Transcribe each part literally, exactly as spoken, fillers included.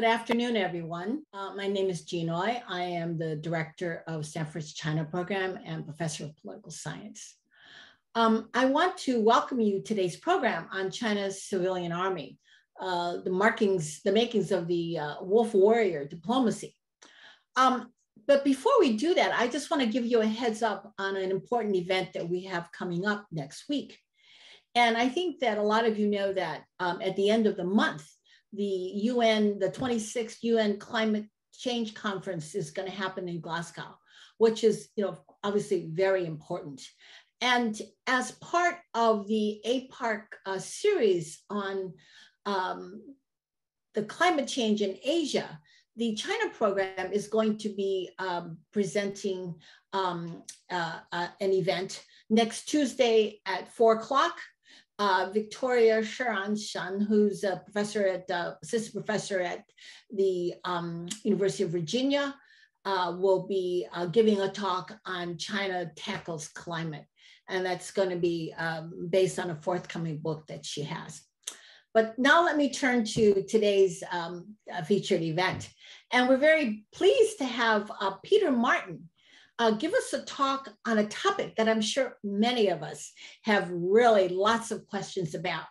Good afternoon, everyone. Uh, my name is Jean Oi. I am the director of Stanford's China program and professor of political science. Um, I want to welcome you to today's program on China's civilian army, uh, the markings, the makings of the uh, wolf warrior diplomacy. Um, but before we do that, I just want to give you a heads up on an important event that we have coming up next week. And I think that a lot of you know that um, at the end of the month, the U N, the twenty-sixth U N Climate Change Conference is going to happen in Glasgow, which is, you know, obviously very important. And as part of the APARC uh, series on um, the climate change in Asia, the China program is going to be um, presenting um, uh, uh, an event next Tuesday at four o'clock. Uh, Victoria Sharanshan, who's a professor at uh, assistant professor at the um, University of Virginia, uh, will be uh, giving a talk on China Tackles Climate, and that's going to be um, based on a forthcoming book that she has. But now let me turn to today's um, featured event, and we're very pleased to have uh, Peter Martin Uh, give us a talk on a topic that I'm sure many of us have really lots of questions about.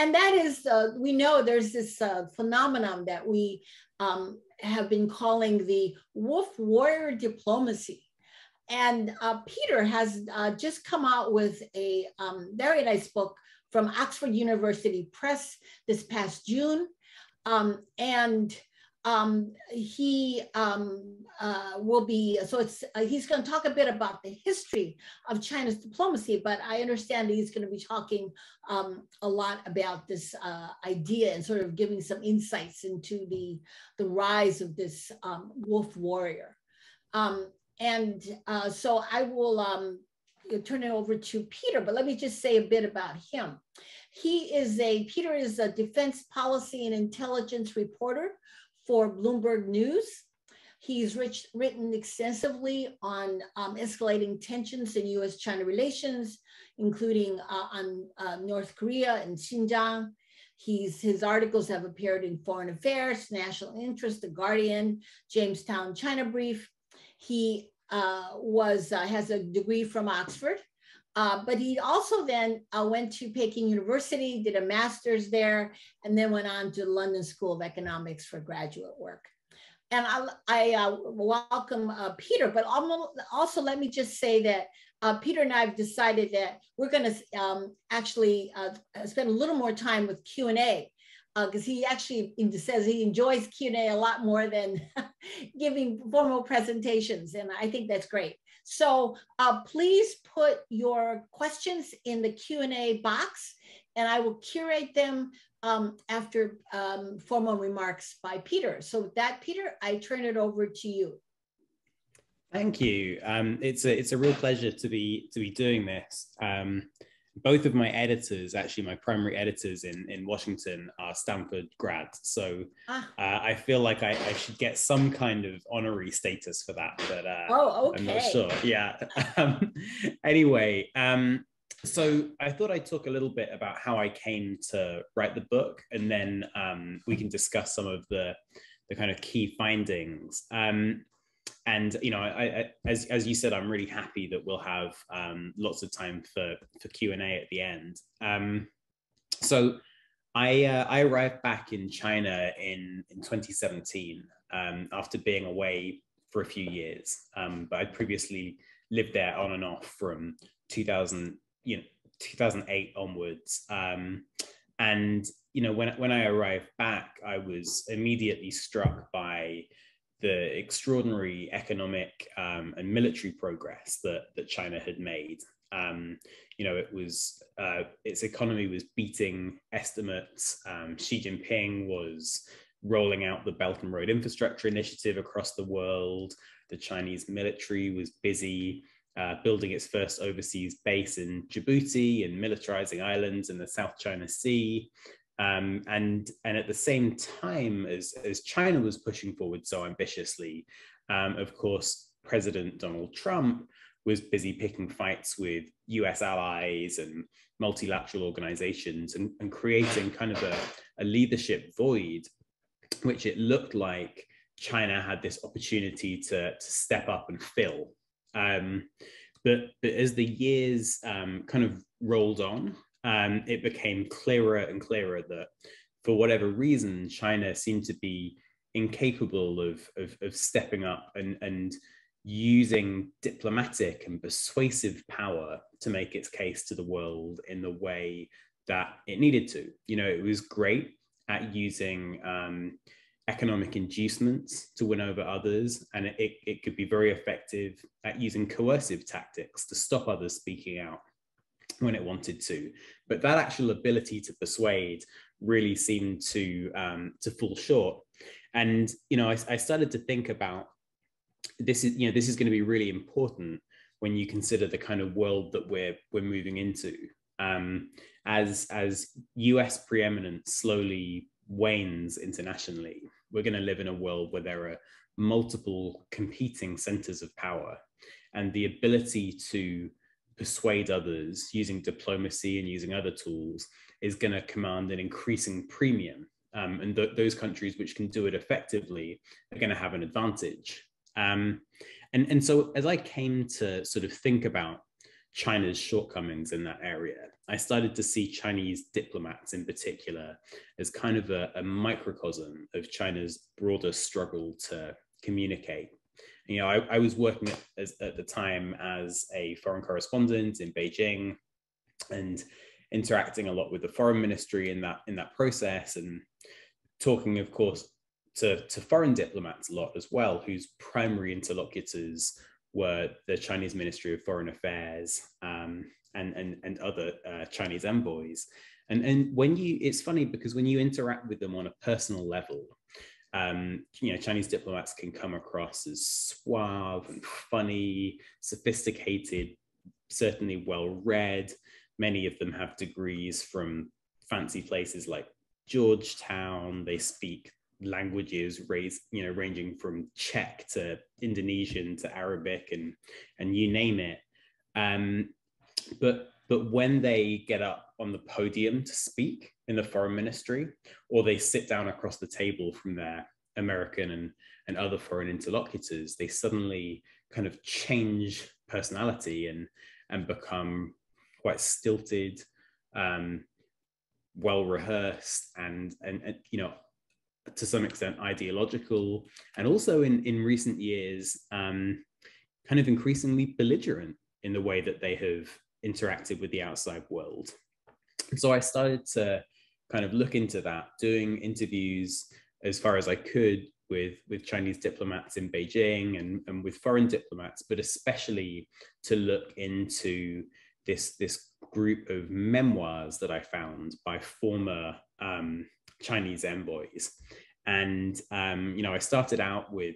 And that is, uh, we know there's this uh, phenomenon that we um, have been calling the wolf warrior diplomacy. And uh, Peter has uh, just come out with a um, very nice book from Oxford University Press this past June. Um, and Um, he um, uh, will be, so it's, uh, he's going to talk a bit about the history of China's diplomacy, but I understand that he's going to be talking um, a lot about this uh, idea and sort of giving some insights into the, the rise of this um, wolf warrior. Um, and uh, so I will um, turn it over to Peter, but let me just say a bit about him. He is a, Peter is a defense policy and intelligence reporter for Bloomberg News. He's rich, written extensively on um, escalating tensions in U S China relations, including uh, on uh, North Korea and Xinjiang. He's, his articles have appeared in Foreign Affairs, National Interest, The Guardian, Jamestown China Brief. He uh, was, uh, has a degree from Oxford, uh, but he also then uh, went to Peking University, did a master's there, and then went on to the London School of Economics for graduate work. And I, I uh, welcome uh, Peter, but also let me just say that uh, Peter and I have decided that we're gonna um, actually uh, spend a little more time with Q and A, because uh, he actually says he enjoys Q and A a lot more than giving formal presentations, and I think that's great. So uh, please put your questions in the Q and A box, and I will curate them um, after um, formal remarks by Peter. So with that, Peter, I turn it over to you. Thank you. Um, it's a it's a real pleasure to be to be doing this. Um, both of my editors, actually my primary editors in, in Washington, are Stanford grads. So ah. uh, I feel like I, I should get some kind of honorary status for that, but uh, oh, okay. I'm not sure. Yeah. um, anyway, um, so I thought I'd talk a little bit about how I came to write the book, and then um, we can discuss some of the, the kind of key findings. Um, And, you know, I, I, as, as you said, I'm really happy that we'll have um, lots of time for, for Q and A at the end. Um, so I, uh, I arrived back in China in, in twenty seventeen um, after being away for a few years. Um, but I'd previously lived there on and off from two thousand, you know, two thousand eight onwards. Um, and, you know, when, when I arrived back, I was immediately struck by the extraordinary economic um, and military progress that, that China had made. Um, you know, it was, uh, its economy was beating estimates. Um, Xi Jinping was rolling out the Belt and Road Infrastructure Initiative across the world. The Chinese military was busy uh, building its first overseas base in Djibouti and militarizing islands in the South China Sea. Um, and, and at the same time as, as China was pushing forward so ambitiously, um, of course, President Donald Trump was busy picking fights with U S allies and multilateral organizations and, and creating kind of a, a leadership void which it looked like China had this opportunity to, to step up and fill. Um, but, but as the years um, kind of rolled on, um, it became clearer and clearer that for whatever reason, China seemed to be incapable of, of, of stepping up and, and using diplomatic and persuasive power to make its case to the world in the way that it needed to. You know, it was great at using um, economic inducements to win over others, and it, it could be very effective at using coercive tactics to stop others speaking out when it wanted to. But that actual ability to persuade really seemed to um, to fall short. And, you know, I, I started to think about this is, you know, this is going to be really important when you consider the kind of world that we're we're moving into. Um, as, as U S preeminence slowly wanes internationally, we're going to live in a world where there are multiple competing centers of power, and the ability to persuade others using diplomacy and using other tools is going to command an increasing premium. Um, and th those countries which can do it effectively are going to have an advantage. Um, and, and so as I came to sort of think about China's shortcomings in that area, I started to see Chinese diplomats in particular as kind of a, a microcosm of China's broader struggle to communicate. You know, I, I was working at, as, at the time as a foreign correspondent in Beijing and interacting a lot with the foreign ministry in that, in that process, and talking, of course, to, to foreign diplomats a lot as well, whose primary interlocutors were the Chinese Ministry of Foreign Affairs um, and, and, and other uh, Chinese envoys. And, and when you, it's funny because when you interact with them on a personal level, um, you know, Chinese diplomats can come across as suave and funny, sophisticated, certainly well-read. Many of them have degrees from fancy places like Georgetown. They speak languages raised, you know, ranging from Czech to Indonesian to Arabic and and you name it. Um, but but when they get up on the podium to speak in the foreign ministry, or they sit down across the table from their American and, and other foreign interlocutors, they suddenly kind of change personality and and become quite stilted, um, well rehearsed, and, and and you know, to some extent ideological, and also in, in recent years, um, kind of increasingly belligerent in the way that they have interacted with the outside world. So I started to kind of look into that, doing interviews as far as I could with, with Chinese diplomats in Beijing and, and with foreign diplomats, but especially to look into this, this group of memoirs that I found by former um, Chinese envoys. And, um, you know, I started out with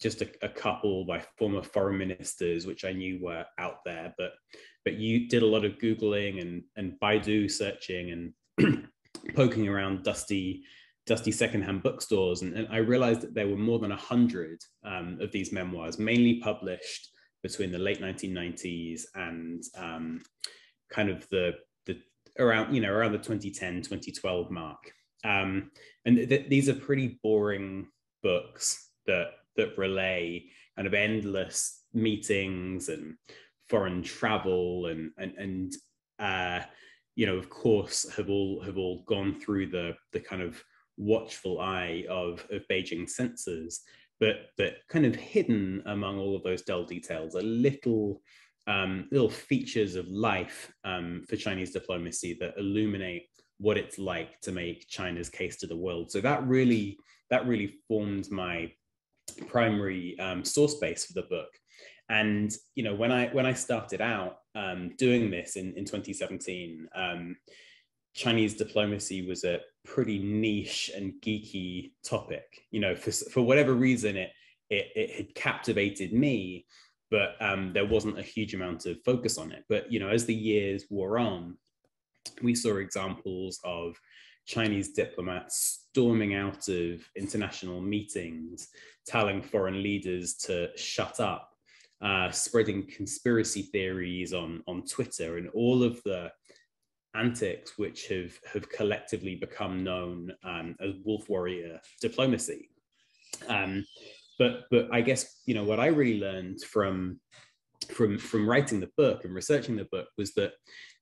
just a, a couple by former foreign ministers, which I knew were out there, but, but you did a lot of Googling and, and Baidu searching and poking around dusty, dusty secondhand bookstores. And, and I realized that there were more than a hundred um, of these memoirs, mainly published between the late nineteen nineties and um, kind of the, the around, you know, around the twenty ten, twenty twelve mark. Um, and th these are pretty boring books that, that relay kind of endless meetings and foreign travel and, and, and uh, you know, of course, have all, have all gone through the, the kind of watchful eye of, of Beijing censors, but, but kind of hidden among all of those dull details are little, um, little features of life um, for Chinese diplomacy that illuminate what it's like to make China's case to the world. So that really, that really formed my primary um, source base for the book. And, you know, when I, when I started out um, doing this in, in twenty seventeen, um, Chinese diplomacy was a pretty niche and geeky topic. You know, for, for whatever reason, it, it, it had captivated me, but um, there wasn't a huge amount of focus on it. But, you know, as the years wore on, we saw examples of Chinese diplomats storming out of international meetings, telling foreign leaders to shut up, uh, spreading conspiracy theories on, on Twitter, and all of the antics which have, have collectively become known um, as wolf warrior diplomacy. Um, but but I guess, you know, what I really learned from, from, from writing the book and researching the book was that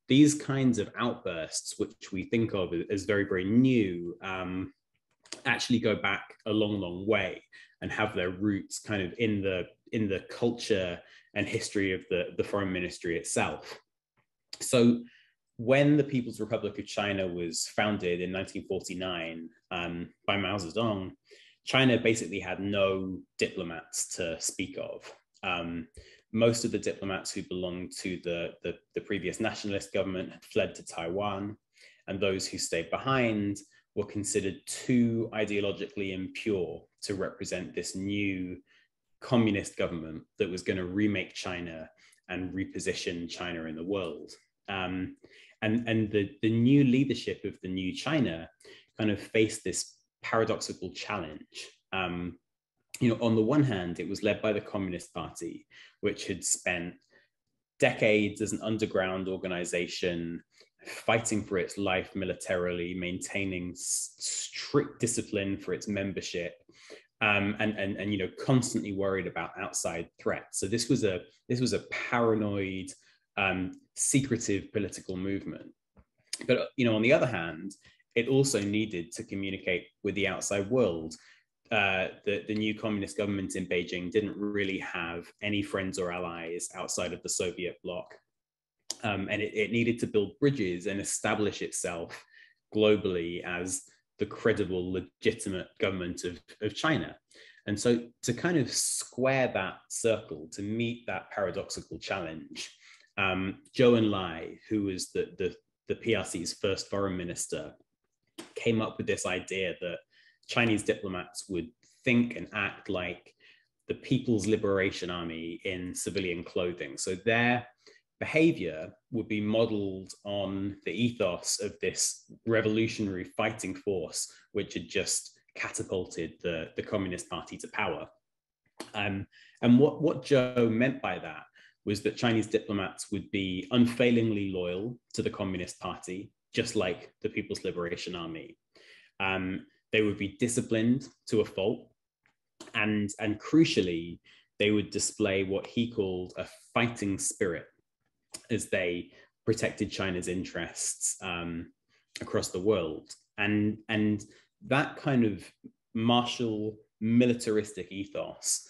these kinds of outbursts, which we think of as very, very new, um, actually go back a long, long way and have their roots kind of in the in the culture and history of the, the foreign ministry itself. So when the People's Republic of China was founded in nineteen forty-nine um, by Mao Zedong, China basically had no diplomats to speak of. Um, most of the diplomats who belonged to the, the, the previous nationalist government had fled to Taiwan, and those who stayed behind were considered too ideologically impure to represent this new communist government that was going to remake China and reposition China in the world. Um, and and the, the new leadership of the new China kind of faced this paradoxical challenge. Um, you know, on the one hand, it was led by the Communist Party, which had spent decades as an underground organization fighting for its life militarily, maintaining strict discipline for its membership, um, and, and, and, you know, constantly worried about outside threats. So this was a, this was a paranoid, um, secretive political movement. But, you know, on the other hand, it also needed to communicate with the outside world. Uh, the, the new communist government in Beijing didn't really have any friends or allies outside of the Soviet bloc. Um, and it, it needed to build bridges and establish itself globally as the credible, legitimate government of, of China. And so to kind of square that circle, to meet that paradoxical challenge, um, Zhou Enlai, who was the, the, the P R C's first foreign minister, came up with this idea that Chinese diplomats would think and act like the People's Liberation Army in civilian clothing. So their behavior would be modeled on the ethos of this revolutionary fighting force, which had just catapulted the, the Communist Party to power. Um, and what, what Zhou meant by that was that Chinese diplomats would be unfailingly loyal to the Communist Party, just like the People's Liberation Army. Um, they would be disciplined to a fault, and, and crucially, they would display what he called a fighting spirit as they protected China's interests um, across the world. And, and that kind of martial, militaristic ethos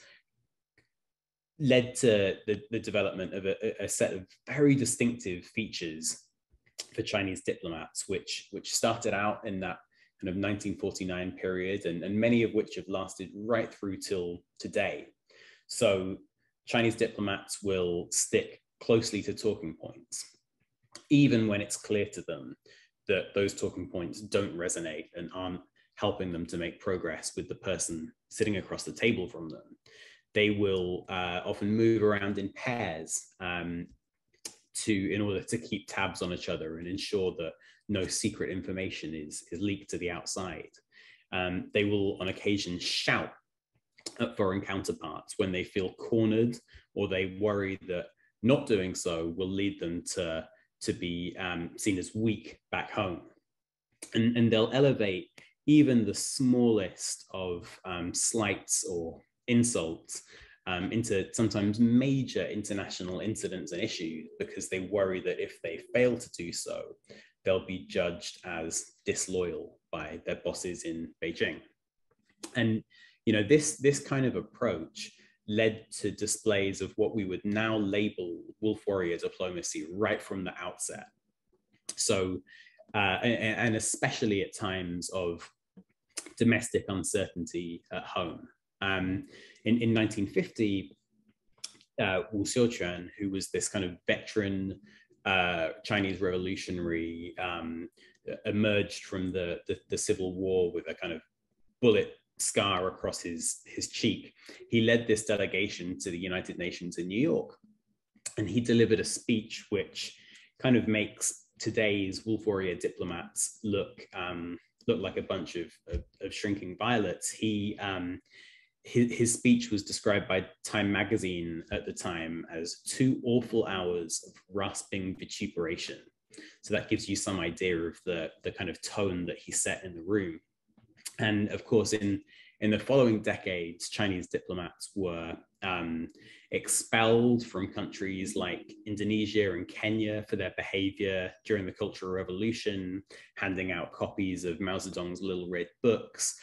led to the, the development of a, a set of very distinctive features for Chinese diplomats, which, which started out in that kind of nineteen forty-nine period, and, and many of which have lasted right through till today. So Chinese diplomats will stick closely to talking points, even when it's clear to them that those talking points don't resonate and aren't helping them to make progress with the person sitting across the table from them. They will uh, often move around in pairs um, to, in order to keep tabs on each other and ensure that no secret information is, is leaked to the outside. Um, they will on occasion shout at foreign counterparts when they feel cornered, or they worry that not doing so will lead them to, to be um, seen as weak back home. And, and they'll elevate even the smallest of um, slights or insults um, into sometimes major international incidents and issues, because they worry that if they fail to do so, they'll be judged as disloyal by their bosses in Beijing. And, you know, this, this kind of approach led to displays of what we would now label wolf warrior diplomacy right from the outset. So, uh, and, and especially at times of domestic uncertainty at home. Um, in, in nineteen fifty, uh, Wu Xiuquan, who was this kind of veteran uh, Chinese revolutionary, um, emerged from the, the, the Civil War with a kind of bullet scar across his his cheek. He led this delegation to the United Nations in New York, and he delivered a speech which kind of makes today's wolf warrior diplomats look um, look like a bunch of, of, of shrinking violets. He um, his, his speech was described by Time magazine at the time as two awful hours of rasping vituperation. So that gives you some idea of the, the kind of tone that he set in the room. And of course, in, in the following decades, Chinese diplomats were um, expelled from countries like Indonesia and Kenya for their behavior during the Cultural Revolution, handing out copies of Mao Zedong's Little Red Books,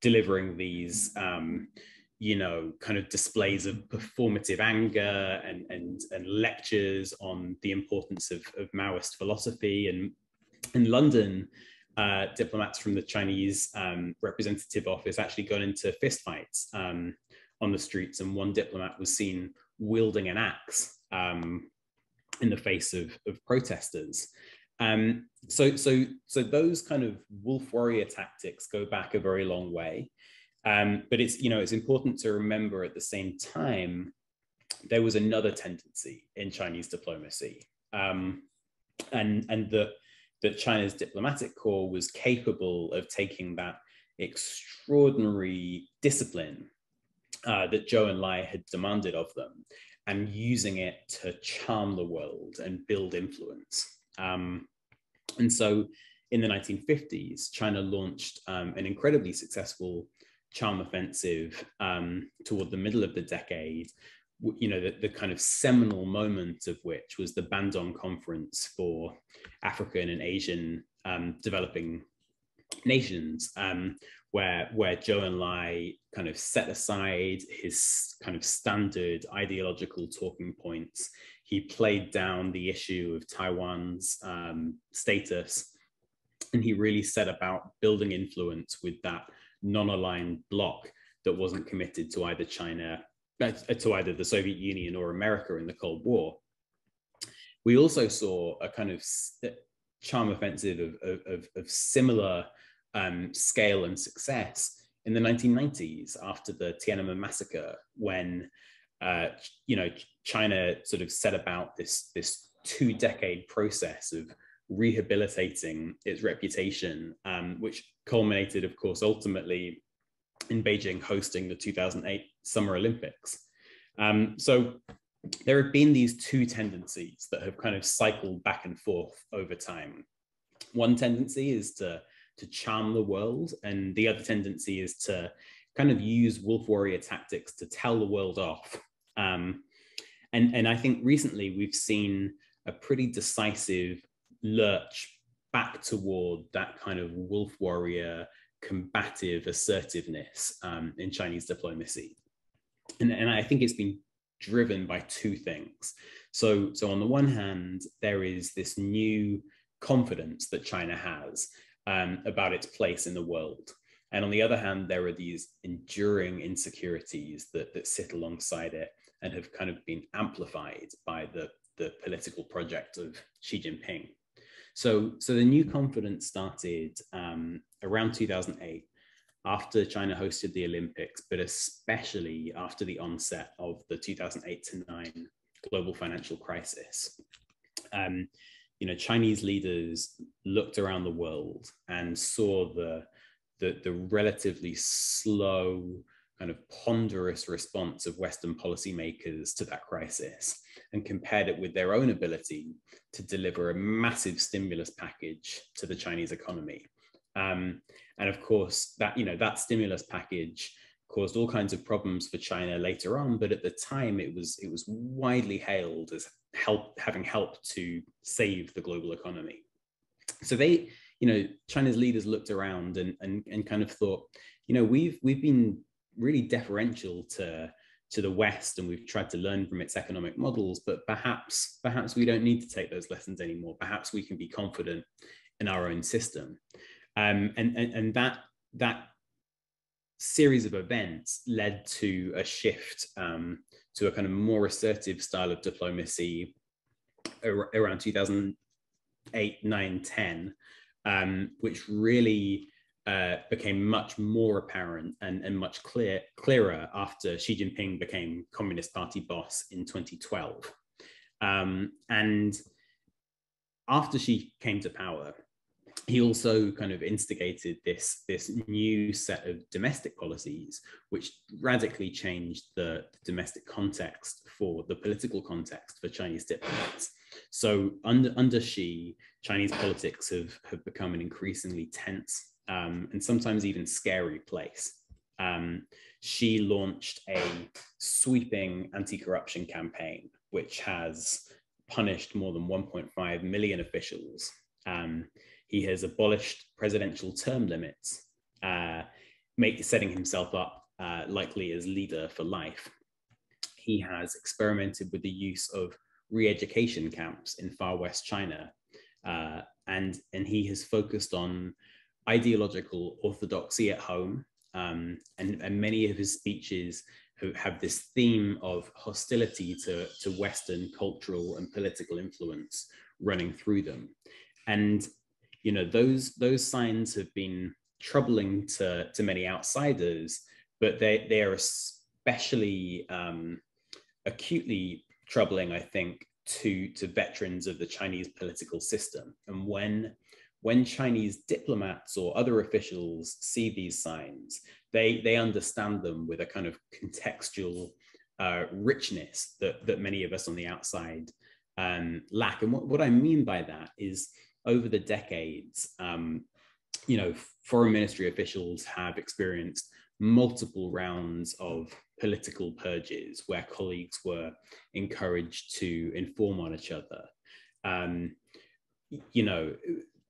delivering these, um, you know, kind of displays of performative anger and, and, and lectures on the importance of, of Maoist philosophy. And in London, Uh, diplomats from the Chinese um, representative office actually got into fistfights um, on the streets, and one diplomat was seen wielding an axe um, in the face of, of protesters. Um, so, so, so those kind of wolf warrior tactics go back a very long way. Um, but it's, you know, it's important to remember at the same time, there was another tendency in Chinese diplomacy, um, and and the. that China's diplomatic corps was capable of taking that extraordinary discipline uh, that Zhou Enlai had demanded of them and using it to charm the world and build influence. Um, and so in the nineteen fifties, China launched um, an incredibly successful charm offensive um, toward the middle of the decade, you know, the, the kind of seminal moment of which was the Bandung Conference for African and Asian um, developing nations, um, where, where Zhou Enlai kind of set aside his kind of standard ideological talking points. He played down the issue of Taiwan's um, status, and he really set about building influence with that non-aligned bloc that wasn't committed to either China to either the Soviet Union or America in the Cold War. We also saw a kind of charm offensive of, of, of similar um, scale and success in the nineteen nineties after the Tiananmen massacre, when uh, you know, China sort of set about this, this two-decade process of rehabilitating its reputation, um, which culminated, of course, ultimately in Beijing hosting the two thousand eight Summer Olympics. Um, so there have been these two tendencies that have kind of cycled back and forth over time. One tendency is to, to charm the world, and the other tendency is to kind of use wolf warrior tactics to tell the world off. Um, and, and I think recently we've seen a pretty decisive lurch back toward that kind of wolf warrior combative assertiveness um, in Chinese diplomacy. And, and I think it's been driven by two things. So, so on the one hand, there is this new confidence that China has um, about its place in the world. And on the other hand, there are these enduring insecurities that, that sit alongside it and have kind of been amplified by the, the political project of Xi Jinping. So, so the new confidence started um, around two thousand eight, after China hosted the Olympics, but especially after the onset of the two thousand eight to nine global financial crisis. Um, you know, Chinese leaders looked around the world and saw the, the, the relatively slow, kind of ponderous response of Western policymakers to that crisis, and compared it with their own ability to deliver a massive stimulus package to the Chinese economy. Um, and of course, that, you know, that stimulus package caused all kinds of problems for China later on, but at the time it was, it was widely hailed as help, having helped to save the global economy. So they, you know, China's leaders looked around and, and, and kind of thought, you know, we've, we've been really deferential to, to the West, and we've tried to learn from its economic models, but perhaps, perhaps we don't need to take those lessons anymore. Perhaps we can be confident in our own system. Um, and, and, and that, that series of events led to a shift um, to a kind of more assertive style of diplomacy ar around two thousand eight, nine, ten, um, which really Uh, became much more apparent and, and much clear, clearer after Xi Jinping became Communist Party boss in twenty twelve. Um, and after Xi came to power, he also kind of instigated this, this new set of domestic policies, which radically changed the domestic context for the political context for Chinese diplomats. So under under Xi, Chinese politics have, have become an increasingly tense um, and sometimes even scary place. Um, Xi launched a sweeping anti-corruption campaign, which has punished more than one point five million officials. Um, he has abolished presidential term limits, uh, make, setting himself up uh, likely as leader for life. He has experimented with the use of re-education camps in far west China, uh, and, and he has focused on ideological orthodoxy at home, um, and, and many of his speeches have this theme of hostility to, to Western cultural and political influence running through them. And, you know, those, those signs have been troubling to, to many outsiders, but they, they are especially um, acutely troubling, I think, to, to veterans of the Chinese political system. And when, when Chinese diplomats or other officials see these signs, they, they understand them with a kind of contextual uh, richness that, that many of us on the outside um, lack. And what, what I mean by that is, over the decades, um, you know, foreign ministry officials have experienced multiple rounds of political purges where colleagues were encouraged to inform on each other. Um, you know,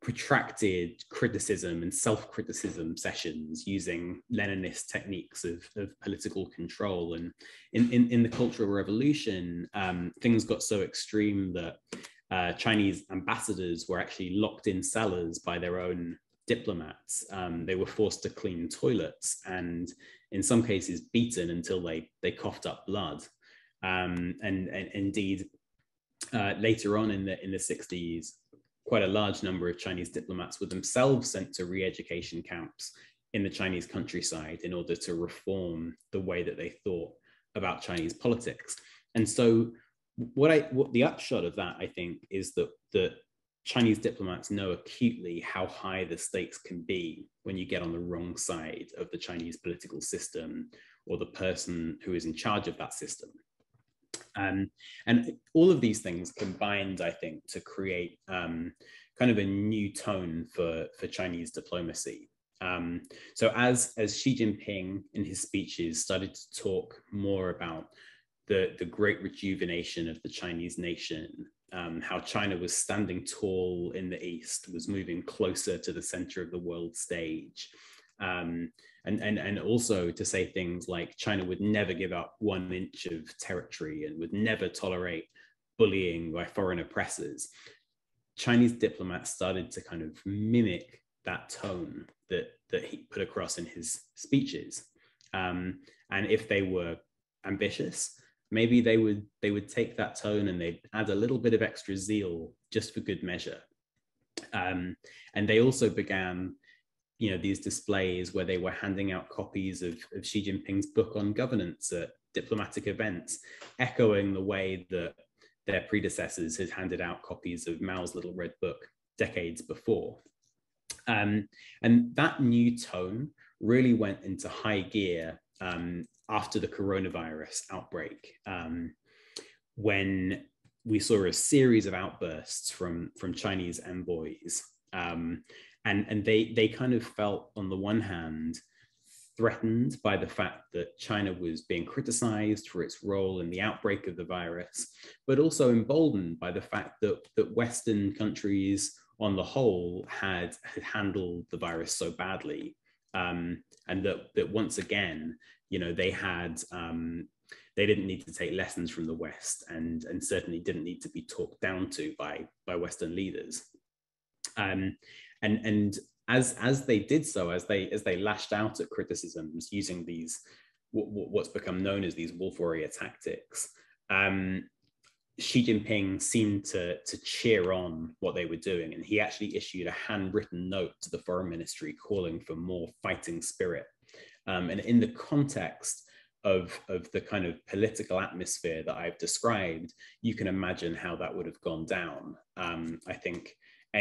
protracted criticism and self-criticism sessions using Leninist techniques of, of political control. And in, in, in the Cultural Revolution, um, things got so extreme that uh, Chinese ambassadors were actually locked in cellars by their own diplomats. Um, they were forced to clean toilets and in some cases beaten until they, they coughed up blood. Um, and, and indeed, uh, later on in the, in the sixties, quite a large number of Chinese diplomats were themselves sent to re-education camps in the Chinese countryside in order to reform the way that they thought about Chinese politics. And so what I, what the upshot of that, I think, is that the Chinese diplomats know acutely how high the stakes can be when you get on the wrong side of the Chinese political system or the person who is in charge of that system. Um, and all of these things combined, I think, to create um, kind of a new tone for, for Chinese diplomacy. Um, so as, as Xi Jinping in his speeches started to talk more about the, the great rejuvenation of the Chinese nation, um, how China was standing tall in the East, was moving closer to the center of the world stage, um, And, and, and also to say things like China would never give up one inch of territory and would never tolerate bullying by foreign oppressors. Chinese diplomats started to kind of mimic that tone that, that he put across in his speeches. Um, and if they were ambitious, maybe they would, they would take that tone and they'd add a little bit of extra zeal just for good measure. Um, and they also began, you know, these displays where they were handing out copies of, of Xi Jinping's book on governance at diplomatic events, echoing the way that their predecessors had handed out copies of Mao's Little Red Book decades before. Um, and that new tone really went into high gear um, after the coronavirus outbreak, um, when we saw a series of outbursts from, from Chinese envoys. Um, And, and they, they kind of felt, on the one hand, threatened by the fact that China was being criticized for its role in the outbreak of the virus, but also emboldened by the fact that, that Western countries on the whole had, had handled the virus so badly. Um, and that, that once again, you know, they had, um, they didn't need to take lessons from the West and, and certainly didn't need to be talked down to by, by Western leaders. Um, And, and as, as they did so, as they, as they lashed out at criticisms using these, what's become known as these wolf warrior tactics, um, Xi Jinping seemed to, to cheer on what they were doing. And he actually issued a handwritten note to the foreign ministry calling for more fighting spirit. Um, and in the context of, of the kind of political atmosphere that I've described, you can imagine how that would have gone down. Um, I think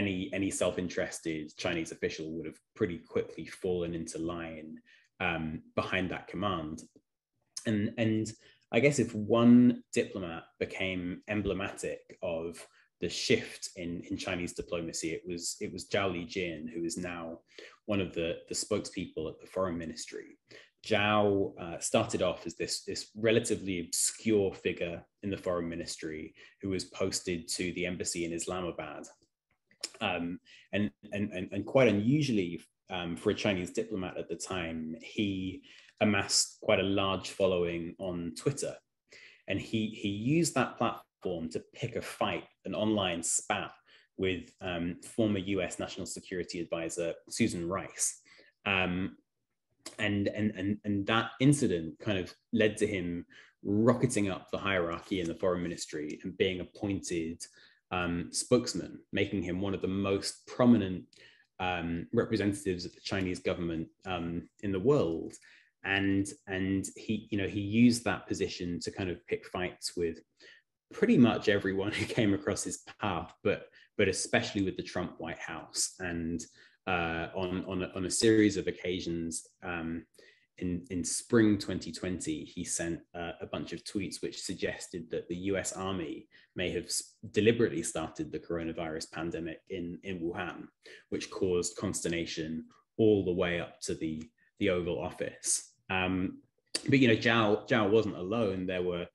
Any, any self-interested Chinese official would have pretty quickly fallen into line um, behind that command. And, and I guess if one diplomat became emblematic of the shift in, in Chinese diplomacy. It was it was Zhao Lijian, who is now one of the, the spokespeople at the Foreign Ministry. Zhao uh, started off as this, this relatively obscure figure in the Foreign Ministry who was posted to the embassy in Islamabad. Um, and, and, and, and quite unusually um, for a Chinese diplomat at the time, he amassed quite a large following on Twitter. And he, he used that platform to pick a fight, an online spat with um, former U S National Security Advisor Susan Rice. Um, And, and, and, and that incident kind of led to him rocketing up the hierarchy in the Foreign Ministry and being appointed um, spokesman, making him one of the most prominent um, representatives of the Chinese government um, in the world. And, and he, you know, he used that position to kind of pick fights with pretty much everyone who came across his path, but, but especially with the Trump White House. And Uh, on, on, a, on a series of occasions um, in, in spring twenty twenty, he sent uh, a bunch of tweets which suggested that the U S Army may have deliberately started the coronavirus pandemic in, in Wuhan, which caused consternation all the way up to the, the Oval Office. Um, but, you know, Zhao, Zhao wasn't alone. There were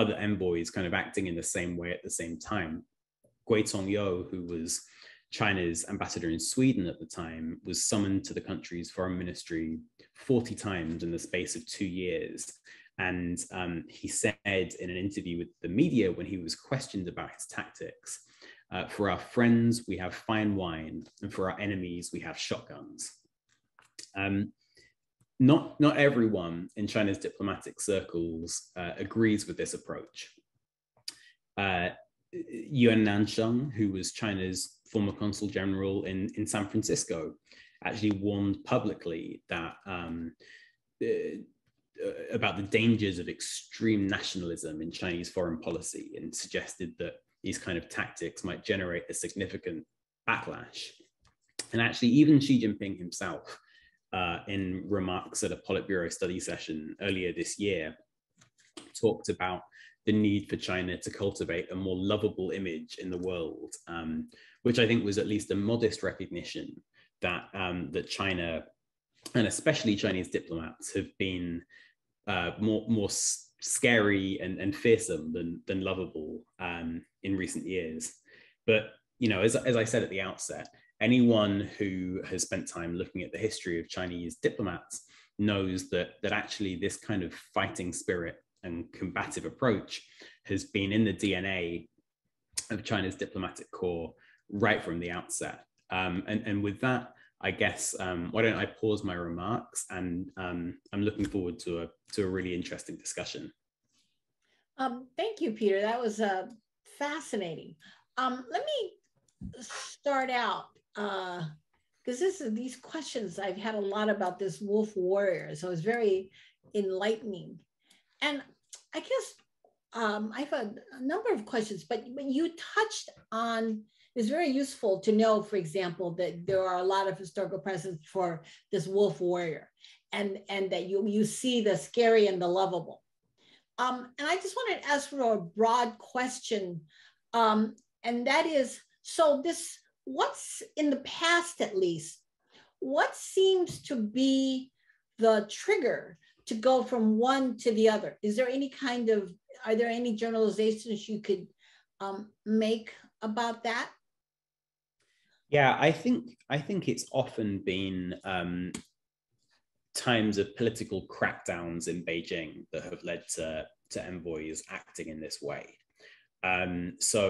other envoys kind of acting in the same way at the same time. Gui Tongyu, who was China's ambassador in Sweden at the time, was summoned to the country's foreign ministry forty times in the space of two years. And um, he said in an interview with the media when he was questioned about his tactics, uh, for our friends, we have fine wine, and for our enemies, we have shotguns. Um, not, not everyone in China's diplomatic circles uh, agrees with this approach. Uh, Yuan Nansheng, who was China's former consul general in, in San Francisco, actually warned publicly that um, uh, about the dangers of extreme nationalism in Chinese foreign policy, and suggested that these kind of tactics might generate a significant backlash. And actually, even Xi Jinping himself, uh, in remarks at a Politburo study session earlier this year, talked about the need for China to cultivate a more lovable image in the world, um, which I think was at least a modest recognition that, um, that China, and especially Chinese diplomats, have been uh, more, more scary and, and fearsome than, than lovable um, in recent years. But, you know, as, as I said at the outset, anyone who has spent time looking at the history of Chinese diplomats knows that, that actually this kind of fighting spirit and combative approach has been in the D N A of China's diplomatic corps right from the outset. Um, and, and with that, I guess, um, why don't I pause my remarks, and um, I'm looking forward to a, to a really interesting discussion. Um, thank you, Peter. That was uh, fascinating. Um, let me start out, uh, because this is, these questions, I've had a lot about this wolf warrior, so it's very enlightening. And I guess um, I have a, a number of questions, but when you touched on, it's very useful to know, for example, that there are a lot of historical precedents for this wolf warrior, and, and that you, you see the scary and the lovable. Um, and I just wanted to ask for a broad question, um, and that is, so this, what's in the past at least, what seems to be the trigger to go from one to the other? Is there any kind of, are there any generalizations you could um, make about that? Yeah, I think I think it's often been um, times of political crackdowns in Beijing that have led to, to envoys acting in this way. Um, so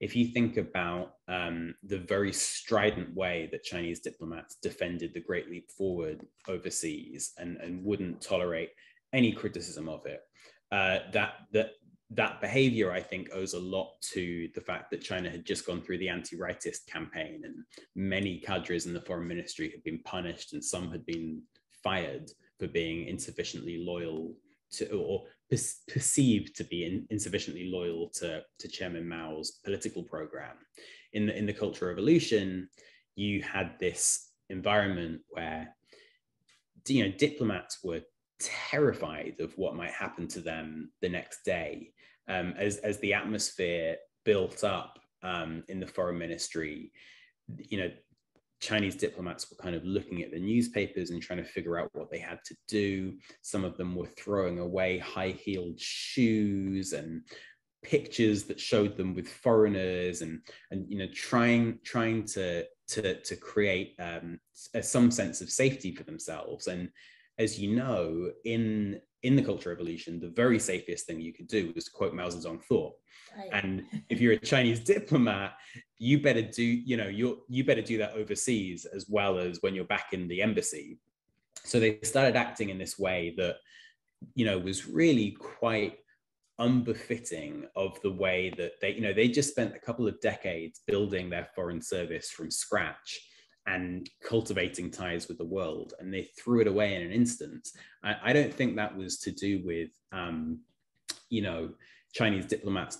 if you think about um, the very strident way that Chinese diplomats defended the Great Leap Forward overseas and, and wouldn't tolerate any criticism of it, uh, that, that, that behavior, I think, owes a lot to the fact that China had just gone through the anti-rightist campaign, and many cadres in the foreign ministry had been punished, and some had been fired for being insufficiently loyal to, or perceived to be in, insufficiently loyal to, to Chairman Mao's political program. In the, in the Cultural Revolution, you had this environment where, you know, diplomats were terrified of what might happen to them the next day. Um, as, as the atmosphere built up um, in the foreign ministry, you know, Chinese diplomats were kind of looking at the newspapers and trying to figure out what they had to do. Some of them were throwing away high-heeled shoes and pictures that showed them with foreigners, and and you know, trying trying to to to create um, some sense of safety for themselves. And as you know, in in the Cultural Revolution, the very safest thing you could do was quote Mao Zedong thought. Right. And if you're a Chinese diplomat, you better do, you know, you you better do that overseas as well as when you're back in the embassy. So they started acting in this way that, you know, was really quite unbefitting of the way that they, you know, they just spent a couple of decades building their foreign service from scratch and cultivating ties with the world, and they threw it away in an instant. I, I don't think that was to do with, um, you know, Chinese diplomats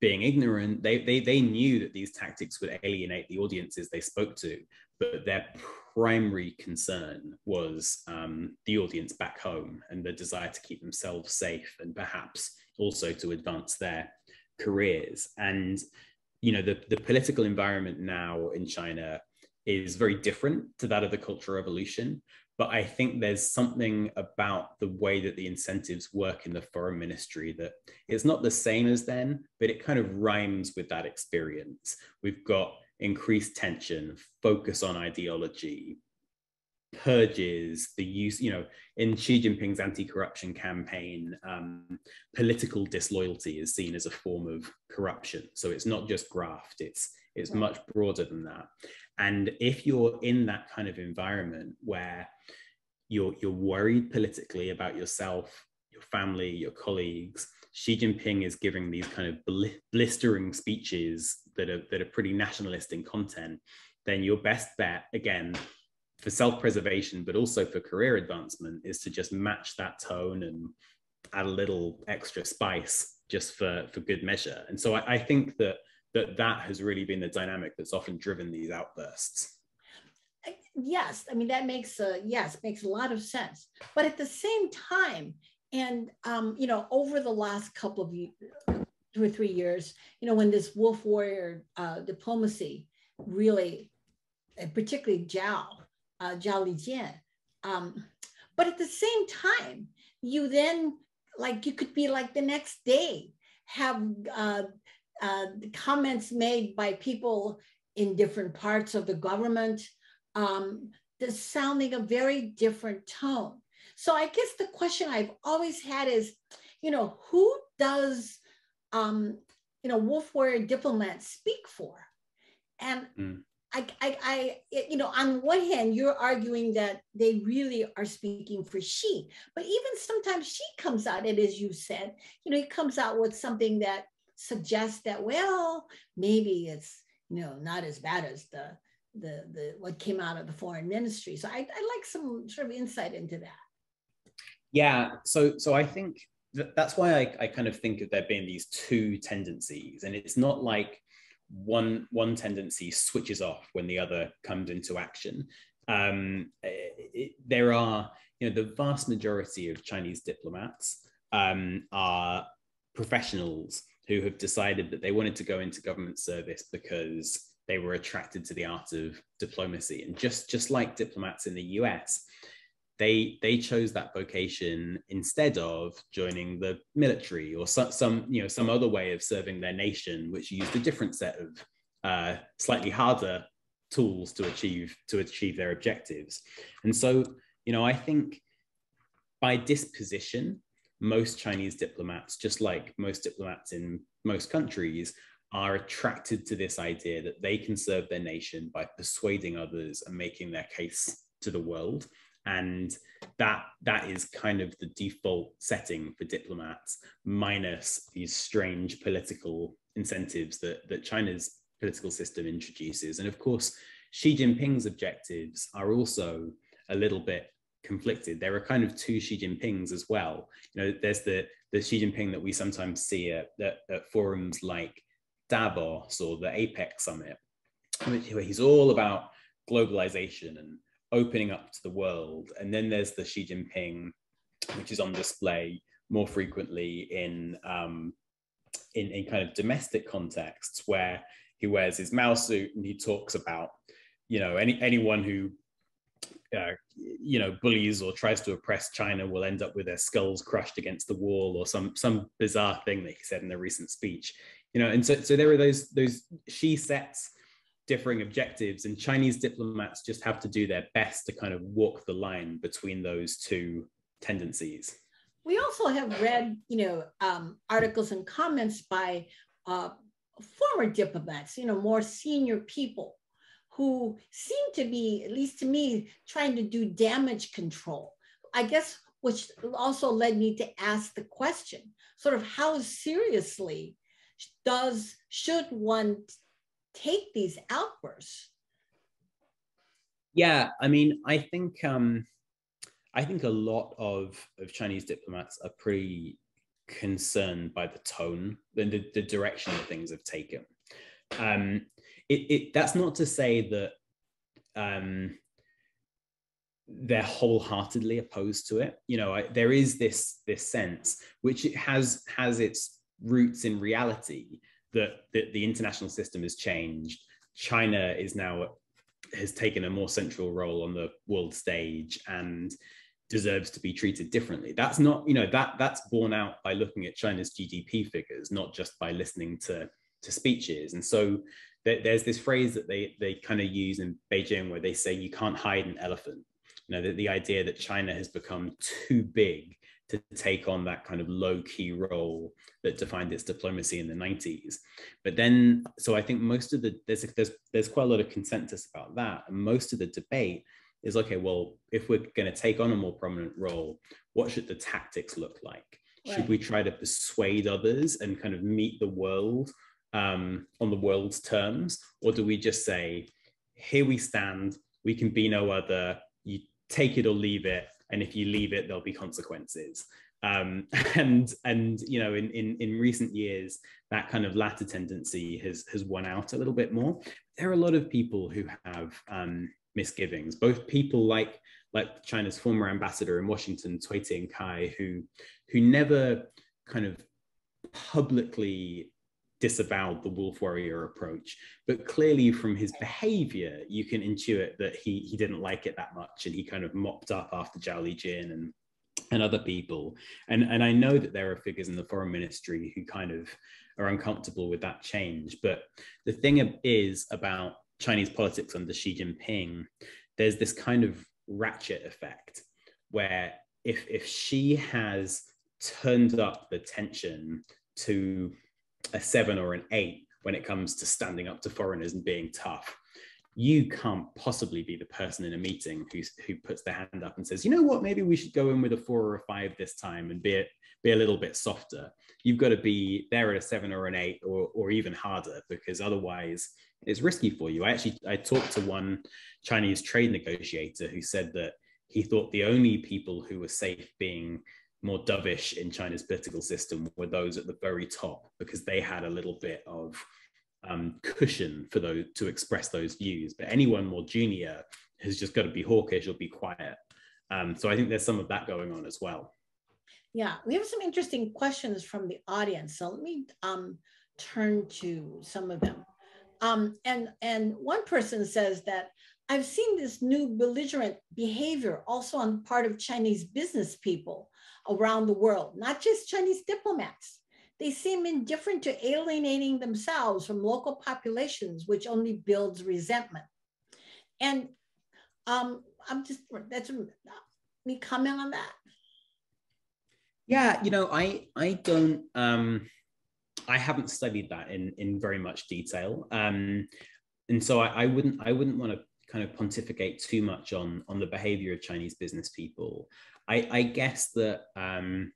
being ignorant. They, they, they knew that these tactics would alienate the audiences they spoke to, but their primary concern was um, the audience back home and the desire to keep themselves safe and perhaps also to advance their careers. And, you know, the, the political environment now in China is very different to that of the Cultural Revolution. But I think there's something about the way that the incentives work in the foreign ministry that it's not the same as then, but it kind of rhymes with that experience. We've got increased tension, focus on ideology, purges, the use, you know, in Xi Jinping's anti-corruption campaign, um, political disloyalty is seen as a form of corruption. So it's not just graft, it's, it's much broader than that. And if you're in that kind of environment where you're, you're worried politically about yourself, your family, your colleagues, Xi Jinping is giving these kind of bl blistering speeches that are, that are pretty nationalist in content, then your best bet, again, for self-preservation, but also for career advancement, is to just match that tone and add a little extra spice just for, for good measure. And so I, I think that that that has really been the dynamic that's often driven these outbursts. Yes, I mean, that makes, uh, yes, makes a lot of sense. But at the same time, and, um, you know, over the last couple of years, two or three years, you know, when this wolf warrior uh, diplomacy really, and particularly Zhao, uh, Zhao Lijian, um, but at the same time, you then, like, you could be like the next day, have, uh, Uh, the comments made by people in different parts of the government, um, that's sounding a very different tone. So I guess the question I've always had is, you know, who does, um, you know, wolf warrior diplomats speak for? And mm. I, I, I, you know, on one hand, you're arguing that they really are speaking for Xi, but even sometimes Xi comes out, and as you said, you know, he comes out with something that suggest that, well, maybe it's, you know, not as bad as the the the what came out of the foreign ministry. So I, I'd like some sort of insight into that. Yeah, so so I think that that's why I, I kind of think of there being these two tendencies, and it's not like one one tendency switches off when the other comes into action. Um, it, it, there are, you know, the vast majority of Chinese diplomats um, are professionals who have decided that they wanted to go into government service because they were attracted to the art of diplomacy. And just, just like diplomats in the U S, they, they chose that vocation instead of joining the military or some, some, you know, some other way of serving their nation, which used a different set of uh, slightly harder tools to achieve, to achieve their objectives. And so, you know, I think by disposition, most Chinese diplomats, just like most diplomats in most countries, are attracted to this idea that they can serve their nation by persuading others and making their case to the world. And that that is kind of the default setting for diplomats, minus these strange political incentives that, that China's political system introduces. And of course, Xi Jinping's objectives are also a little bit conflicted. There are kind of two Xi Jinpings as well. You know, there's the, the Xi Jinping that we sometimes see at, at, at forums like Davos or the APEC summit, where he's all about globalization and opening up to the world. And then there's the Xi Jinping, which is on display more frequently in um, in, in kind of domestic contexts where he wears his Mao suit and he talks about, you know, any anyone who, uh, you know, bullies or tries to oppress China will end up with their skulls crushed against the wall, or some some bizarre thing that he said in a recent speech, you know. And so, so there are those those Xi sets differing objectives, and Chinese diplomats just have to do their best to kind of walk the line between those two tendencies. We also have read, you know, um, articles and comments by uh, former diplomats, you know, more senior people who seem to be, at least to me, trying to do damage control, I guess, which also led me to ask the question, sort of how seriously does, should one take these outbursts? Yeah, I mean, I think um, I think a lot of, of Chinese diplomats are pretty concerned by the tone and the, the direction that things have taken. Um, it, it that's not to say that um, they're wholeheartedly opposed to it. You know, I, there is this this sense, which it has has its roots in reality, that the international system has changed. China is now, has taken a more central role on the world stage and deserves to be treated differently. That's not, you know, that that's borne out by looking at China's G D P figures, not just by listening to, to speeches. And so there, there's this phrase that they, they kind of use in Beijing where they say, you can't hide an elephant. You know, the, the idea that China has become too big to take on that kind of low-key role that defined its diplomacy in the nineties. But then, so I think most of the, there's, there's, there's quite a lot of consensus about that. And most of the debate is, okay, well, if we're gonna take on a more prominent role, what should the tactics look like? Right. Should we try to persuade others and kind of meet the world um, on the world's terms? Or do we just say, here we stand, we can be no other, you take it or leave it, and if you leave it, there'll be consequences. Um, and, and you know, in, in, in recent years, that kind of latter tendency has, has won out a little bit more. There are a lot of people who have um, misgivings, both people like, like China's former ambassador in Washington, Cui Tiankai, who, who never kind of publicly disavowed the wolf warrior approach, but clearly from his behavior you can intuit that he he didn't like it that much, and he kind of mopped up after Zhao Lijian and and other people, and and I know that there are figures in the foreign ministry who kind of are uncomfortable with that change. But the thing is about Chinese politics under Xi Jinping, there's this kind of ratchet effect where if if she has turned up the tension to a seven or an eight when it comes to standing up to foreigners and being tough, you can't possibly be the person in a meeting who's, who puts their hand up and says, you know what, maybe we should go in with a four or a five this time and be a, be a little bit softer. You've got to be there at a seven or an eight, or, or even harder, because otherwise it's risky for you. I actually, I talked to one Chinese trade negotiator who said that he thought the only people who were safe being more dovish in China's political system were those at the very top, because they had a little bit of um, cushion for those to express those views. But anyone more junior has just got to be hawkish or be quiet. Um, so I think there's some of that going on as well. Yeah, we have some interesting questions from the audience. So let me um, turn to some of them. Um, and, and one person says that, I've seen this new belligerent behavior also on the part of Chinese business people around the world, not just Chinese diplomats. They seem indifferent to alienating themselves from local populations, which only builds resentment. And um, I'm just, that's, let me comment on that. Yeah, you know, I, I don't, um, I haven't studied that in, in very much detail. Um, and so I, I wouldn't, I wouldn't want to kind of pontificate too much on, on the behavior of Chinese business people. I, I guess that um,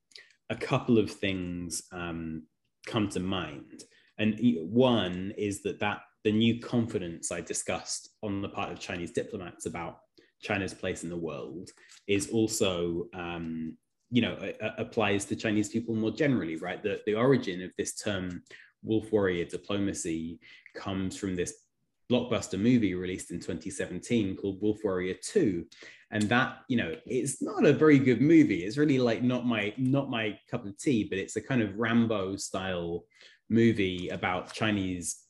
a couple of things um, come to mind. And one is that, that the new confidence I discussed on the part of Chinese diplomats about China's place in the world is also, um, you know, a, a applies to Chinese people more generally, right? The, the origin of this term wolf warrior diplomacy comes from this blockbuster movie released in twenty seventeen called Wolf Warrior two. And that, you know, it's not a very good movie. It's really like not my not my cup of tea, but it's a kind of Rambo style movie about Chinese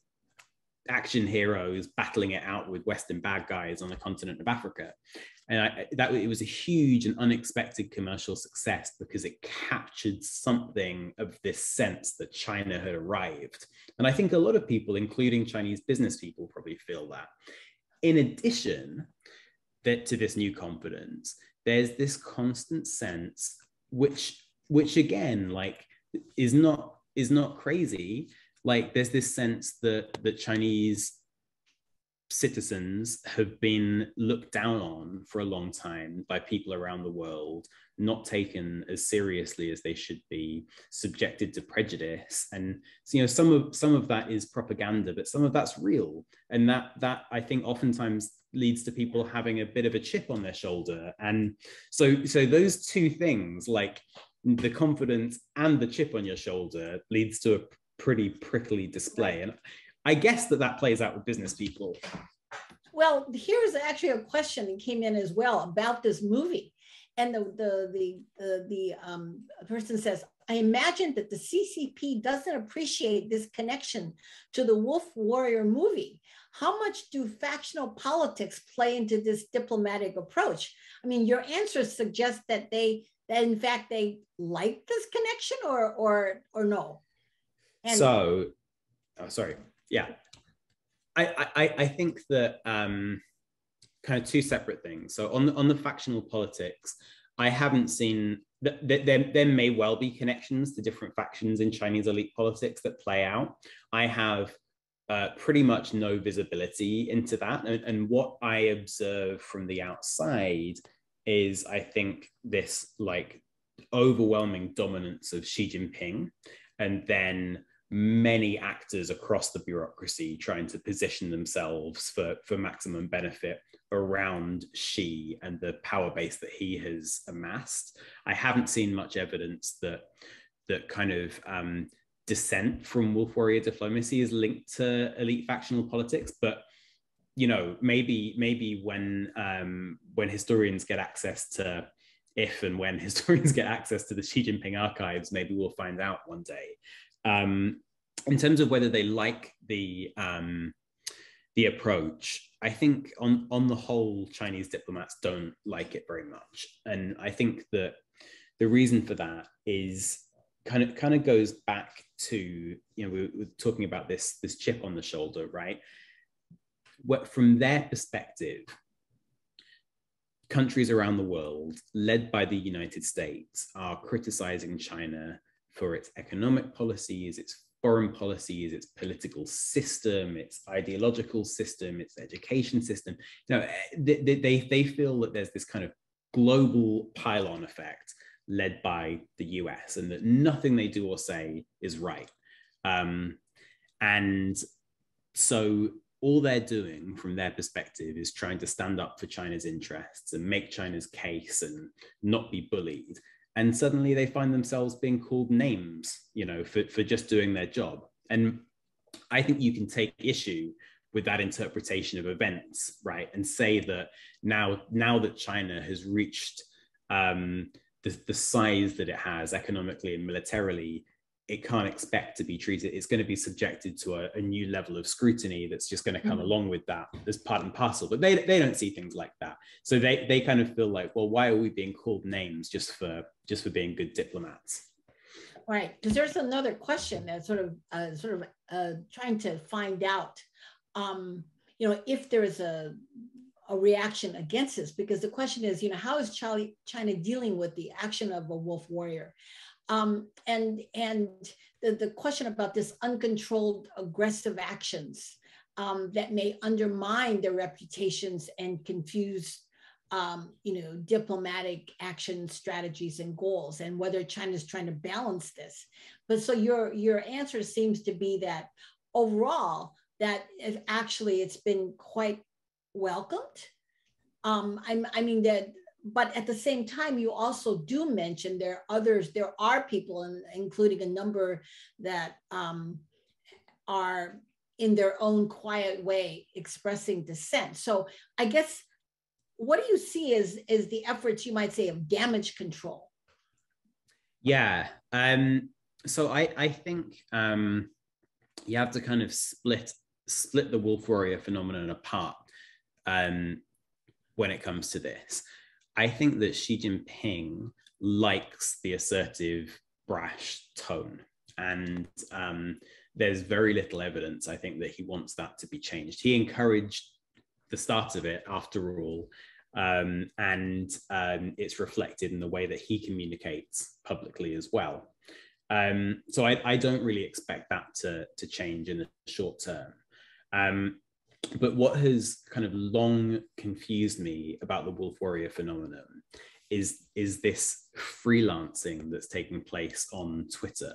action heroes battling it out with Western bad guys on the continent of Africa. And I, that it was a huge and unexpected commercial success because it captured something of this sense that China had arrived. And I think a lot of people, including Chinese business people, probably feel that. In addition that to this new confidence, there's this constant sense, which, which again, like, is not, is not crazy. Like, there's this sense that the Chinese citizens have been looked down on for a long time by people around the world, not taken as seriously as they should be, subjected to prejudice. And, you know, some of some of that is propaganda, but some of that's real. And that that I think oftentimes leads to people having a bit of a chip on their shoulder. And so so those two things, like the confidence and the chip on your shoulder, leads to a pretty prickly display. And I guess that that plays out with business people. Well, here's actually a question that came in as well about this movie. And the, the, the, the, the um, person says, I imagine that the C C P doesn't appreciate this connection to the Wolf Warrior movie. How much do factional politics play into this diplomatic approach? I mean, your answer suggests that they, that in fact, they like this connection, or, or, or no? And so, oh, sorry. Yeah, I, I, I think that um, kind of two separate things. So on the, on the factional politics, I haven't seen, th th there, there may well be connections to different factions in Chinese elite politics that play out. I have uh, pretty much no visibility into that. And, and what I observe from the outside is, I think, this like overwhelming dominance of Xi Jinping, and then many actors across the bureaucracy trying to position themselves for, for maximum benefit around Xi and the power base that he has amassed. I haven't seen much evidence that that kind of um, dissent from Wolf Warrior diplomacy is linked to elite factional politics, but you know, maybe maybe when um, when historians get access to if and when historians get access to the Xi Jinping archives, maybe we'll find out one day. Um, in terms of whether they like the um, the approach, I think on on the whole, Chinese diplomats don't like it very much, and I think that the reason for that is kind of kind of goes back to, you know, we were talking about this this chip on the shoulder, right? What, from their perspective, countries around the world, led by the United States, are criticizing China for its economic policies, its foreign policies, its political system, its ideological system, its education system. You know, they, they, they feel that there's this kind of global pylon effect led by the U S, and that nothing they do or say is right. Um, and so all they're doing from their perspective is trying to stand up for China's interests and make China's case and not be bullied. And suddenly they find themselves being called names, you know, for, for just doing their job. And I think you can take issue with that interpretation of events, right? And say that now, now that China has reached um, the, the size that it has economically and militarily, it can't expect to be treated. It's going to be subjected to a, a new level of scrutiny that's just going to come mm-hmm. along with that as part and parcel. But they, they don't see things like that. So they, they kind of feel like, well, why are we being called names just for, just for being good diplomats? Right, because there's another question that's sort of, uh, sort of uh, trying to find out, um, you know, if there is a, a reaction against this, because the question is, you know, how is China dealing with the action of a wolf warrior? Um, and and the, the question about this uncontrolled aggressive actions um, that may undermine their reputations and confuse, um, you know, diplomatic action strategies and goals, and whether China's trying to balance this. But so your your answer seems to be that overall, that it actually it's been quite welcomed. Um, I, I mean that. But at the same time, you also do mention there are others, there are people, in, including a number that um, are in their own quiet way expressing dissent. So I guess, what do you see as, as the efforts, you might say, of damage control? Yeah, um, so I, I think um, you have to kind of split split the wolf warrior phenomenon apart um, when it comes to this. I think that Xi Jinping likes the assertive, brash tone, and um, there's very little evidence, I think, that he wants that to be changed. He encouraged the start of it, after all, um, and um, it's reflected in the way that he communicates publicly as well. Um, so I, I don't really expect that to, to change in the short term. Um, but what has kind of long confused me about the wolf warrior phenomenon is, is this freelancing that's taking place on Twitter.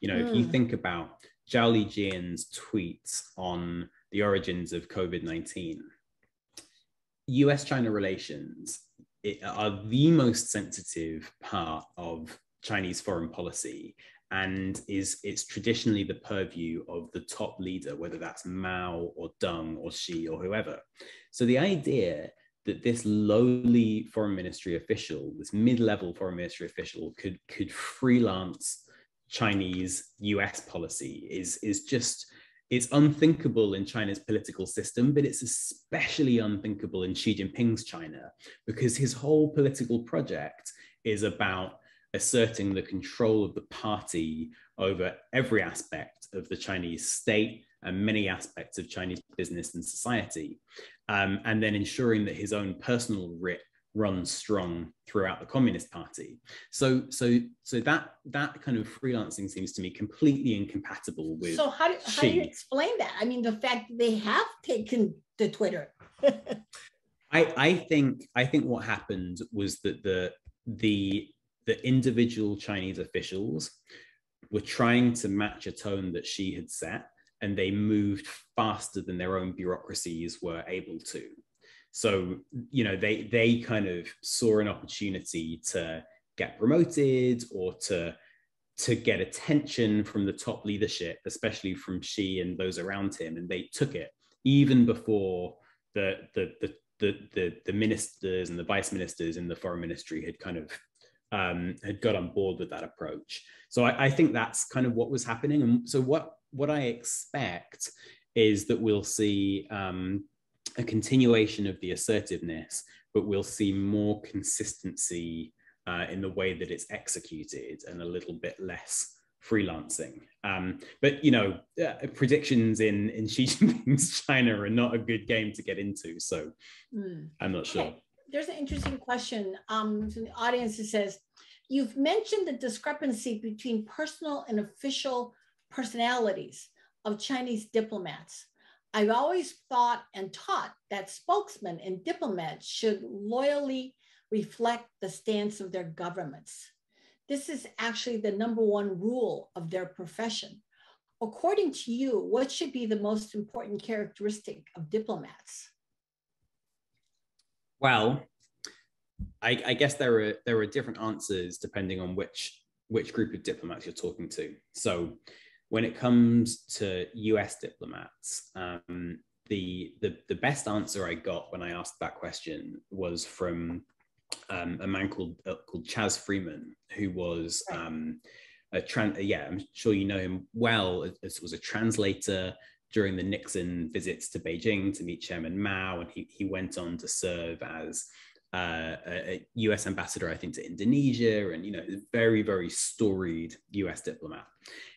You know, mm. if you think about Zhao Lijian's tweets on the origins of COVID nineteen, U S China relations it, are the most sensitive part of Chinese foreign policy, and is it's traditionally the purview of the top leader, whether that's Mao or Deng or Xi or whoever. So the idea that this lowly foreign ministry official, this mid-level foreign ministry official could, could freelance Chinese U S policy is, is just, it's unthinkable in China's political system, but it's especially unthinkable in Xi Jinping's China, because his whole political project is about asserting the control of the party over every aspect of the Chinese state and many aspects of Chinese business and society, um, and then ensuring that his own personal writ runs strong throughout the Communist Party. So, so, so that that kind of freelancing seems to me completely incompatible with. So how do, how do you explain that? I mean, the fact that they have taken to Twitter. I I think I think what happened was that the the the individual Chinese officials were trying to match a tone that she had set, and they moved faster than their own bureaucracies were able to. So, you know, they, they kind of saw an opportunity to get promoted or to, to get attention from the top leadership, especially from Xi and those around him. And they took it even before the, the, the, the, the, the ministers and the vice ministers in the foreign ministry had kind of um, had got on board with that approach. So I, I think that's kind of what was happening. And so what, what I expect is that we'll see um, a continuation of the assertiveness, but we'll see more consistency uh, in the way that it's executed and a little bit less freelancing. Um, but, you know, uh, predictions in, in Xi Jinping's China are not a good game to get into, so mm. I'm not sure. Okay. There's an interesting question um, from the audience that says, you've mentioned the discrepancy between personal and official personalities of Chinese diplomats. I've always thought and taught that spokesmen and diplomats should loyally reflect the stance of their governments. This is actually the number one rule of their profession. According to you, what should be the most important characteristic of diplomats? Well, I, I guess there are there are different answers depending on which which group of diplomats you're talking to. So, when it comes to U S diplomats, um, the, the, the best answer I got when I asked that question was from um, a man called, uh, called Chaz Freeman, who was, um, a tran yeah, I'm sure you know him well, as was a translator during the Nixon visits to Beijing to meet Chairman Mao, and he, he went on to serve as Uh, a U S ambassador, I think, to Indonesia, and, you know, very, very storied U S diplomat.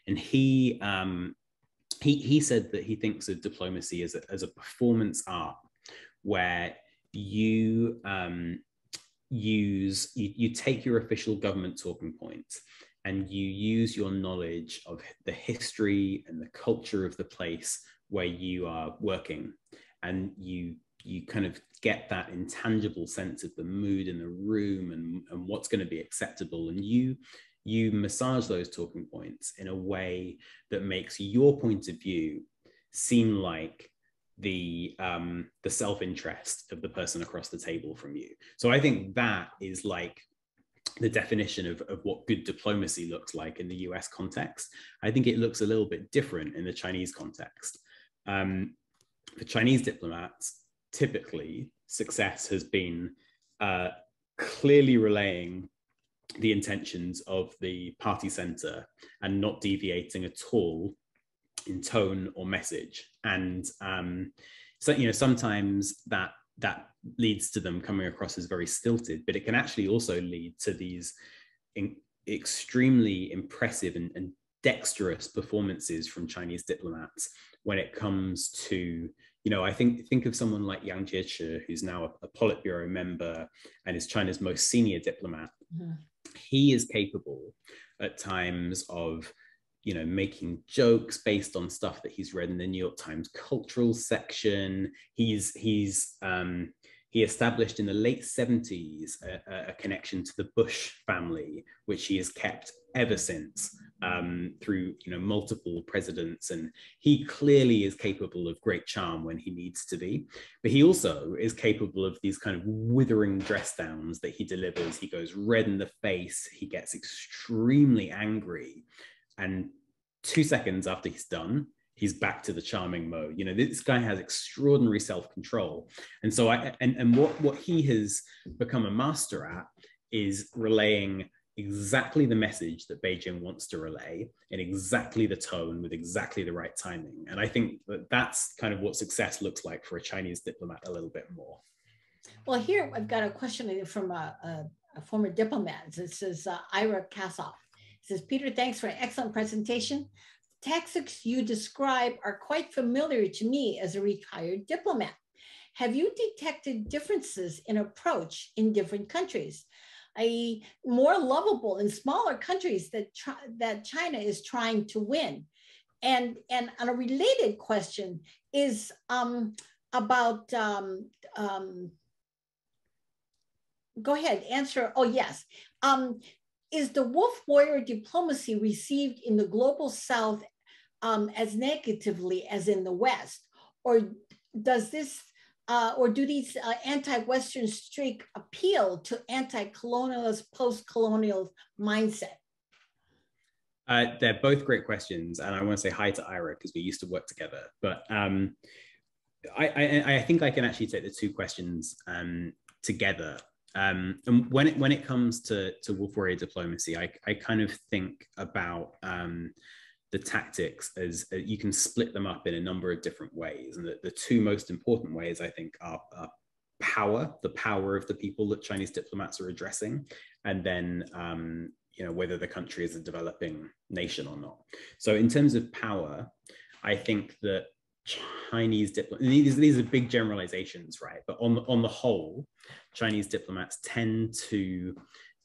And he um, he, he said that he thinks of diplomacy as a, as a performance art where you um, use, you, you take your official government talking points and you use your knowledge of the history and the culture of the place where you are working, and you you kind of get that intangible sense of the mood in the room and, and what's going to be acceptable. And you, you massage those talking points in a way that makes your point of view seem like the, um, the self-interest of the person across the table from you. So I think that is like the definition of, of what good diplomacy looks like in the U S context. I think it looks a little bit different in the Chinese context. um, for Chinese diplomats, typically success has been uh, clearly relaying the intentions of the party center and not deviating at all in tone or message. And um, so, you know, sometimes that that leads to them coming across as very stilted, but it can actually also lead to these in, extremely impressive and, and dexterous performances from Chinese diplomats when it comes to, you know, I think think of someone like Yang Jiechi, who's now a, a Politburo member and is China's most senior diplomat. Mm-hmm. He is capable at times of, you know, making jokes based on stuff that he's read in the New York Times cultural section. He's he's um, he established in the late seventies a, a connection to the Bush family, which he has kept ever since um, through, you know, multiple presidents. And he clearly is capable of great charm when he needs to be, but he also is capable of these kind of withering dress downs that he delivers. He goes red in the face. He gets extremely angry. And two seconds after he's done, he's back to the charming mode. You know, this guy has extraordinary self-control. And so I, and, and what, what he has become a master at is relaying exactly the message that Beijing wants to relay in exactly the tone with exactly the right timing. And I think that that's kind of what success looks like for a Chinese diplomat a little bit more. Well, here I've got a question from a, a, a former diplomat. This is uh, Ira Kassoff. Says, Peter, thanks for an excellent presentation. The tactics you describe are quite familiar to me as a retired diplomat. Have you detected differences in approach in different countries, that is more lovable in smaller countries that, that China is trying to win? And, and on a related question is um, about, um, um, go ahead, answer, oh yes. Um, Is the wolf warrior diplomacy received in the global South um, as negatively as in the West? Or does this, uh, or do these uh, anti-Western streak appeal to anti-colonialist, post-colonial mindset? Uh, they're both great questions. And I want to say hi to Ira because we used to work together. But um, I, I, I think I can actually take the two questions um, together. Um, and when it, when it comes to, to wolf warrior diplomacy, I, I kind of think about um, the tactics as uh, you can split them up in a number of different ways. And the, the two most important ways, I think, are, are power, the power of the people that Chinese diplomats are addressing, and then, um, you know, whether the country is a developing nation or not. So in terms of power, I think that Chinese diplomats, these, these are big generalizations, right? But on, on the whole, Chinese diplomats tend to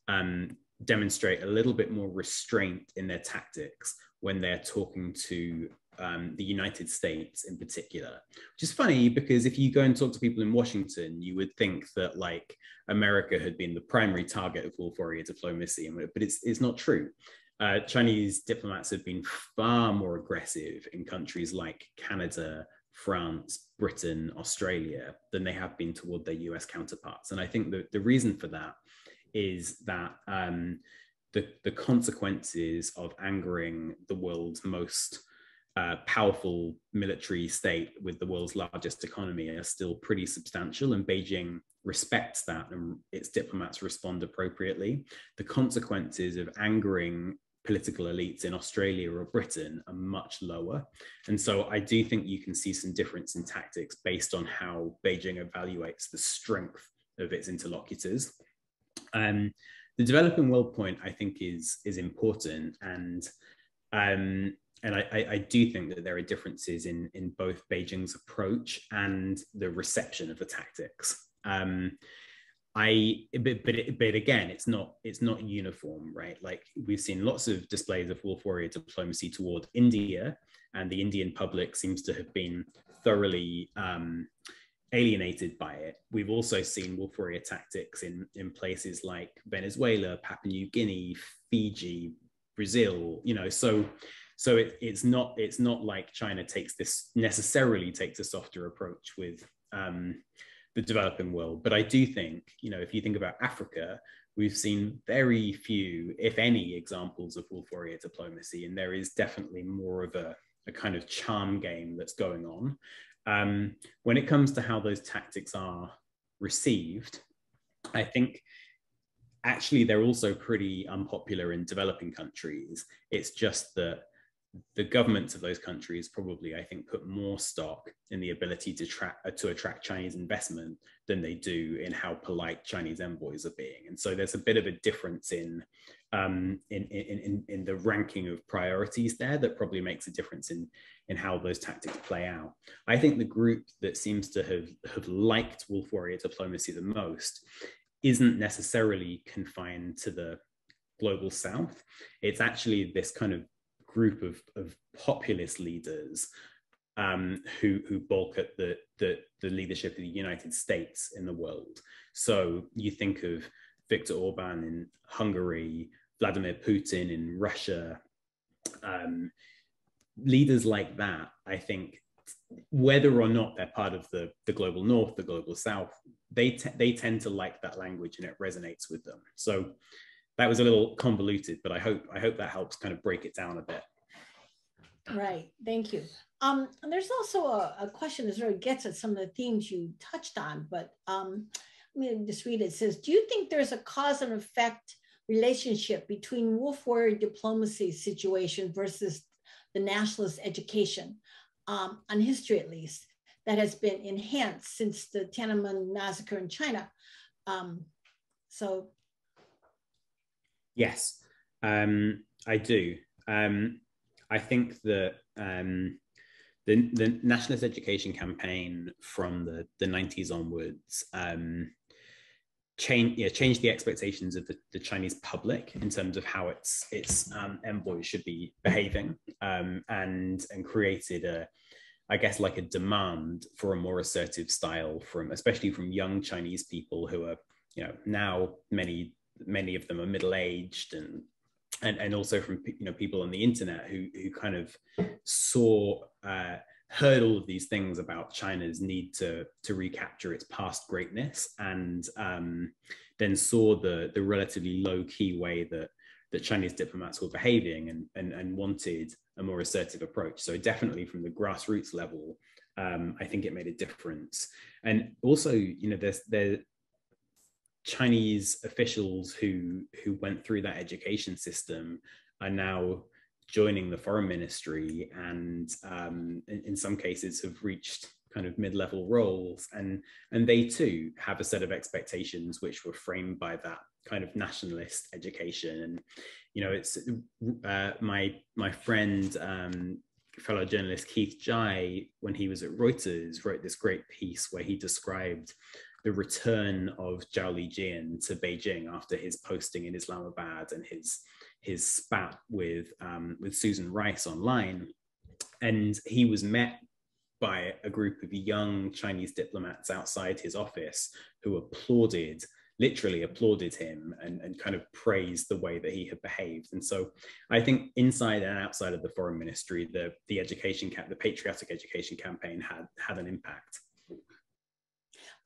um, demonstrate a little bit more restraint in their tactics when they're talking to um, the United States in particular. Which is funny because if you go and talk to people in Washington, you would think that like America had been the primary target of wolf warrior diplomacy, but it's, it's not true. Uh, Chinese diplomats have been far more aggressive in countries like Canada, France, Britain, Australia than they have been toward their U S counterparts. And I think the, the reason for that is that um, the, the consequences of angering the world's most uh, powerful military state with the world's largest economy are still pretty substantial, and Beijing respects that and its diplomats respond appropriately. The consequences of angering political elites in Australia or Britain are much lower. And so I do think you can see some difference in tactics based on how Beijing evaluates the strength of its interlocutors. Um, the developing world point, I think, is, is important. And, um, and I, I do think that there are differences in, in both Beijing's approach and the reception of the tactics. Um, I, but, but, it, but again, it's not, it's not uniform, right? Like we've seen lots of displays of wolf warrior diplomacy toward India, and the Indian public seems to have been thoroughly um, alienated by it. We've also seen wolf warrior tactics in, in places like Venezuela, Papua New Guinea, Fiji, Brazil, you know, so, so it, it's not, it's not like China takes this, necessarily takes a softer approach with, um, the developing world. But I do think, you know, if you think about Africa, we've seen very few, if any, examples of wolf warrior diplomacy, and there is definitely more of a, a kind of charm game that's going on. Um, when it comes to how those tactics are received, I think actually they're also pretty unpopular in developing countries. It's just that the governments of those countries probably, I think, put more stock in the ability to, tra- to attract Chinese investment than they do in how polite Chinese envoys are being. And so there's a bit of a difference in, um, in, in, in, in the ranking of priorities there that probably makes a difference in, in how those tactics play out. I think the group that seems to have, have liked wolf warrior diplomacy the most isn't necessarily confined to the global south. It's actually this kind of group of, of populist leaders um, who, who balk at the, the, the leadership of the United States in the world. So you think of Viktor Orban in Hungary, Vladimir Putin in Russia, um, leaders like that, I think, whether or not they're part of the, the global north, the global south, they, te- they tend to like that language and it resonates with them. So that was a little convoluted, but I hope I hope that helps kind of break it down a bit. Right, thank you. Um, and there's also a, a question that sort of gets at some of the themes you touched on, but um, I'm gonna just read it. It says, do you think there's a cause and effect relationship between wolf warrior diplomacy situation versus the nationalist education, um, on history at least, that has been enhanced since the Tiananmen massacre in China? Um, so, Yes, um, I do. Um, I think that um, the, the nationalist education campaign from the, the nineties onwards um, change, yeah, changed the expectations of the, the Chinese public in terms of how its its um, envoys should be behaving, um, and and created a, I guess, like a demand for a more assertive style from, especially from young Chinese people who are, you know, now many. many of them are middle-aged, and, and and also from, you know, people on the internet who who kind of saw, uh, heard all of these things about China's need to to recapture its past greatness, and um, then saw the the relatively low-key way that that Chinese diplomats were behaving, and, and and wanted a more assertive approach. So definitely from the grassroots level, um, I think it made a difference. And also, you know, there's there. Chinese officials who who went through that education system are now joining the foreign ministry, and um, in, in some cases have reached kind of mid-level roles, and and they too have a set of expectations which were framed by that kind of nationalist education. And you know, it's uh, my my friend, um, fellow journalist Keith Jai, when he was at Reuters, wrote this great piece where he described the return of Zhao Lijian to Beijing after his posting in Islamabad and his his spat with um, with Susan Rice online, and he was met by a group of young Chinese diplomats outside his office who applauded, literally applauded him, and, and kind of praised the way that he had behaved. And so I think inside and outside of the foreign ministry, the the education cap, the patriotic education campaign had had an impact.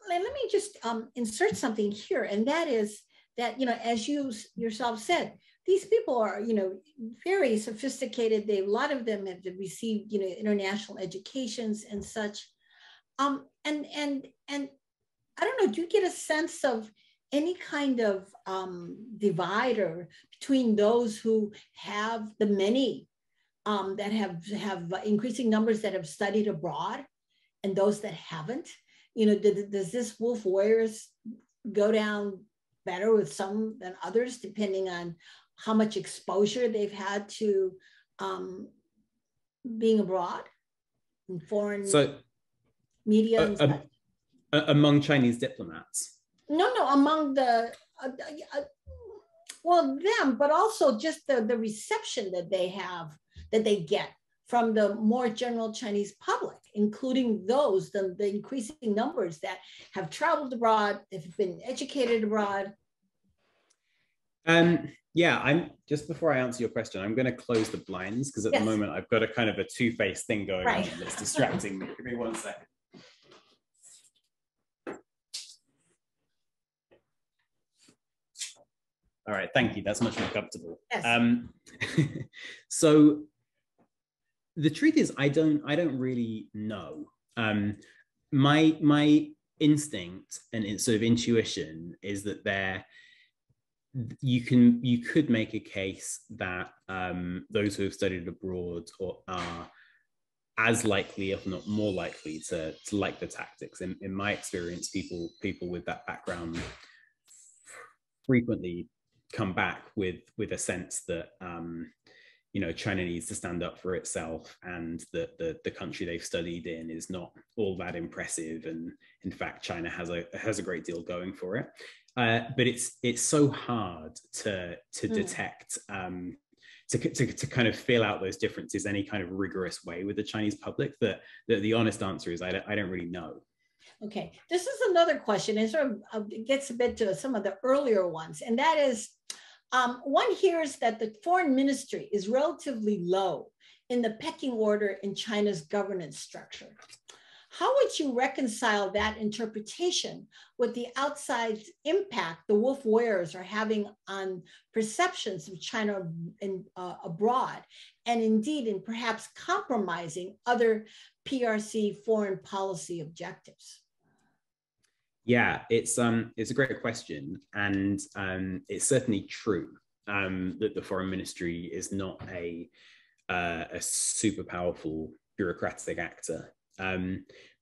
Let me just um, insert something here, and that is that, you know, as you yourself said, these people are, you know, very sophisticated. They, a lot of them have received, you know, international educations and such. Um, and and and I don't know. Do you get a sense of any kind of um, divider between those who have the many um, that have have increasing numbers that have studied abroad, and those that haven't? You know, did, does this wolf warriors go down better with some than others, depending on how much exposure they've had to um, being abroad in foreign so, media? Uh, and uh, among Chinese diplomats? No, no, among the, uh, uh, well, them, but also just the, the reception that they have, that they get from the more general Chinese public, including those, the, the increasing numbers that have traveled abroad, have been educated abroad? Um, yeah, I'm just before I answer your question, I'm gonna close the blinds because at yes. the moment I've got a kind of a two-faced thing going right. on that's distracting me. Give me one second. All right, thank you. That's much more comfortable. Yes. Um, so, the truth is, I don't, I don't really know. Um, my my instinct and sort of intuition is that there, you can you could make a case that um, those who have studied abroad or are as likely, if not more likely, to to like the tactics. In, in my experience, people people with that background frequently come back with with a sense that um, you know, China needs to stand up for itself, and that the the country they've studied in is not all that impressive, and in fact, China has a has a great deal going for it. Uh, but it's it's so hard to to mm. detect. Um, To, to, to kind of feel out those differences any kind of rigorous way with the Chinese public, that, that the honest answer is I don't, I don't really know. Okay, this is another question. It sort of gets a bit to some of the earlier ones, and that is, um, one hears that the foreign ministry is relatively low in the pecking order in China's governance structure. How would you reconcile that interpretation with the outside impact the wolf wearers are having on perceptions of China in, uh, abroad, and indeed in perhaps compromising other P R C foreign policy objectives? Yeah, it's um, it's a great question, and um, it's certainly true um, that the foreign ministry is not a uh, a super powerful bureaucratic actor. Um,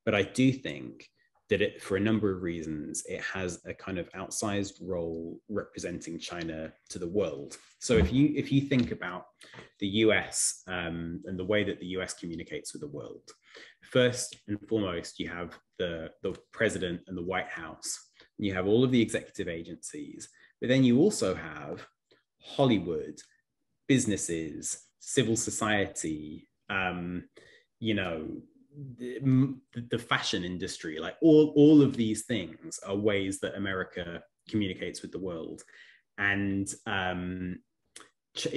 but I do think that it, for a number of reasons, it has a kind of outsized role representing China to the world. So if you if you think about the U S um, and the way that the U S communicates with the world, first and foremost, you have the, the president and the White House, you have all of the executive agencies, but then you also have Hollywood, businesses, civil society, um, you know, The, the fashion industry, like all, all of these things are ways that America communicates with the world. And um,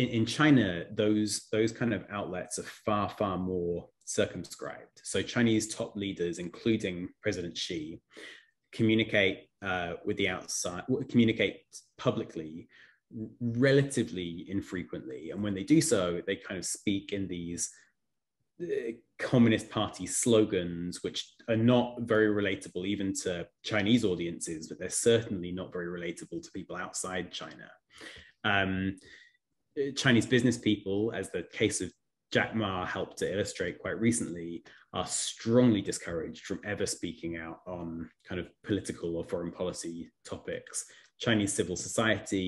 in, in China, those, those kind of outlets are far, far more circumscribed. So Chinese top leaders, including President Xi, communicate uh, with the outside, communicate publicly relatively infrequently. And when they do so, they kind of speak in these Communist Party slogans, which are not very relatable even to Chinese audiences, but they're certainly not very relatable to people outside China. Um, Chinese business people, as the case of Jack Ma helped to illustrate quite recently, are strongly discouraged from ever speaking out on kind of political or foreign policy topics. Chinese civil society,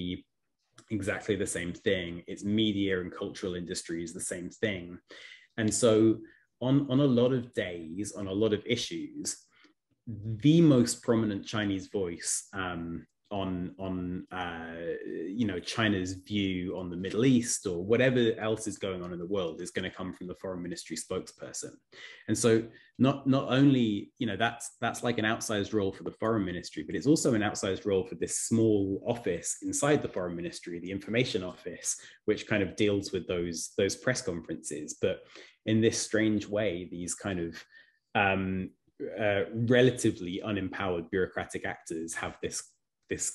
exactly the same thing. Its media and cultural industries, the same thing. And so on, on a lot of days, on a lot of issues, the most prominent Chinese voice um, on, on uh, you know, China's view on the Middle East or whatever else is going on in the world is going to come from the foreign ministry spokesperson. And so not, not only, you know, that's, that's like an outsized role for the foreign ministry, but it's also an outsized role for this small office inside the foreign ministry, the information office, which kind of deals with those, those press conferences. But in this strange way, these kind of um, uh, relatively unempowered bureaucratic actors have this this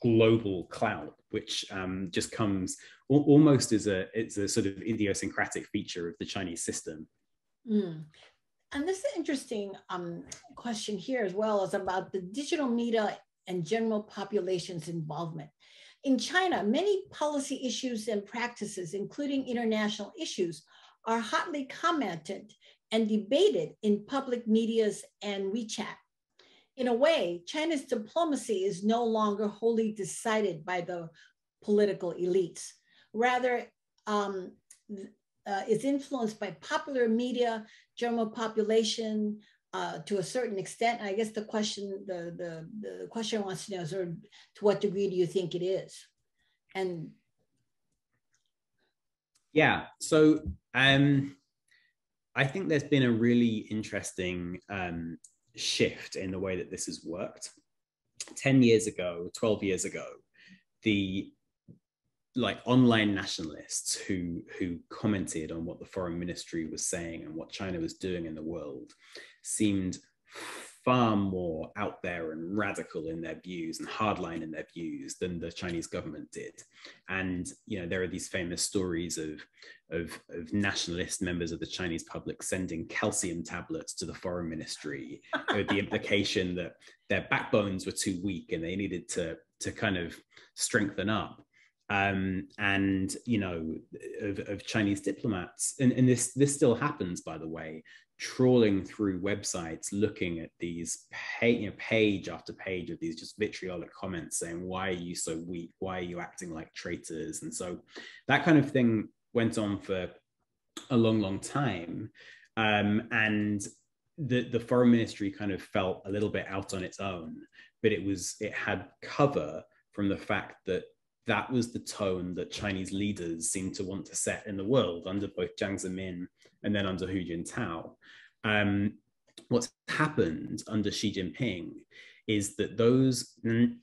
global clout, which um, just comes al almost as a, it's a sort of idiosyncratic feature of the Chinese system. Mm. And this interesting um, question here as well is about the digital media and general population's involvement. In China, many policy issues and practices, including international issues, are hotly commented and debated in public medias and WeChat. In a way, China's diplomacy is no longer wholly decided by the political elites. Rather, um, uh, it's influenced by popular media, general population, uh, to a certain extent. I guess the question, the, the, the question wants to know is, to what degree do you think it is? And yeah, so um, I think there's been a really interesting um, shift in the way that this has worked. ten years ago, twelve years ago, the like online nationalists who who commented on what the foreign ministry was saying and what China was doing in the world seemed far more out there and radical in their views and hardline in their views than the Chinese government did. And, you know, there are these famous stories of, of, of nationalist members of the Chinese public sending calcium tablets to the foreign ministry with the implication that their backbones were too weak and they needed to, to kind of strengthen up. Um, and, you know, of, of Chinese diplomats, and, and this, this still happens, by the way, trawling through websites, looking at these page, you know, page after page of these just vitriolic comments saying, why are you so weak? Why are you acting like traitors? And so that kind of thing went on for a long, long time. Um, and the, the foreign ministry kind of felt a little bit out on its own, but it was, it had cover from the fact that that was the tone that Chinese leaders seemed to want to set in the world under both Jiang Zemin and then under Hu Jintao. Um, what's happened under Xi Jinping is that those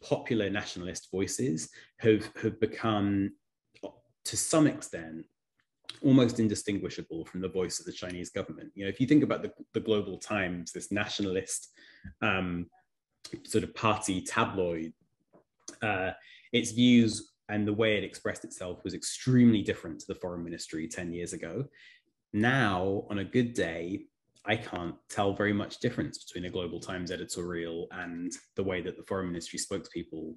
popular nationalist voices have, have become, to some extent, almost indistinguishable from the voice of the Chinese government. You know, if you think about the, the Global Times, this nationalist um, sort of party tabloid, uh, its views and the way it expressed itself was extremely different to the foreign ministry ten years ago. Now, on a good day, I can't tell very much difference between a Global Times editorial and the way that the foreign ministry spokespeople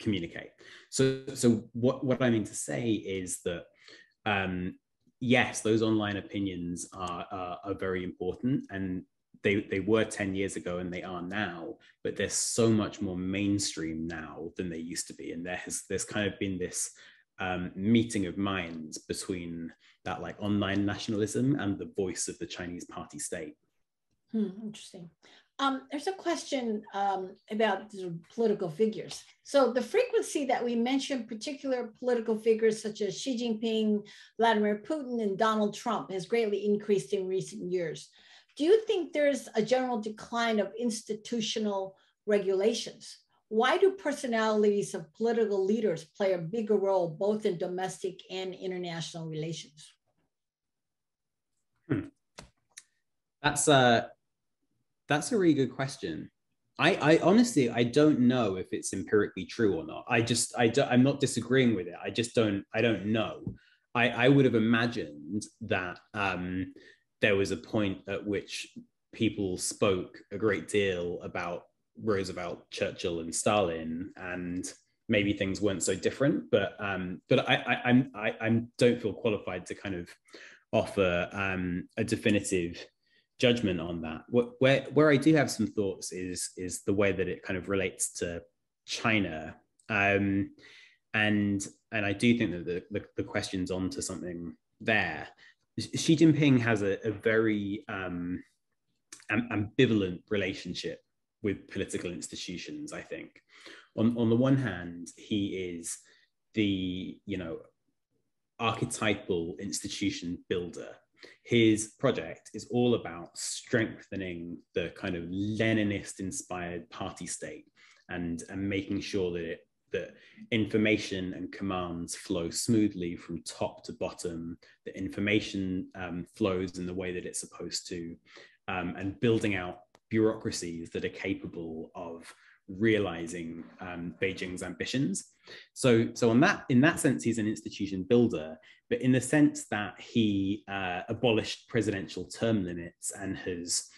communicate. So, so what, what I mean to say is that, um, yes, those online opinions are, are, are very important, and They, they were ten years ago and they are now, but they're so much more mainstream now than they used to be. And there has, there's kind of been this um, meeting of minds between that like online nationalism and the voice of the Chinese party state. Hmm, interesting. Um, there's a question um, about political figures. So the frequency that we mention particular political figures such as Xi Jinping, Vladimir Putin, and Donald Trump has greatly increased in recent years. Do you think there's a general decline of institutional regulations? Why do personalities of political leaders play a bigger role both in domestic and international relations? Hmm. That's a, that's a really good question. I, I honestly, I don't know if it's empirically true or not. I just, I don't, I'm not disagreeing with it. I just don't, I don't know. I, I would have imagined that, um, there was a point at which people spoke a great deal about Roosevelt, Churchill, and Stalin, and maybe things weren't so different. But um, but I I I'm, I I don't feel qualified to kind of offer um, a definitive judgment on that. Where where I do have some thoughts is is the way that it kind of relates to China, um, and and I do think that the the, the question's onto something there. Xi Jinping has a, a very um, ambivalent relationship with political institutions, I think. On, on the one hand, he is the, you know, archetypal institution builder. His project is all about strengthening the kind of Leninist-inspired party state and, and making sure that it that information and commands flow smoothly from top to bottom, that information um, flows in the way that it's supposed to, um, and building out bureaucracies that are capable of realizing um, Beijing's ambitions. So, so on that, in that sense, he's an institution builder, but in the sense that he uh, abolished presidential term limits and has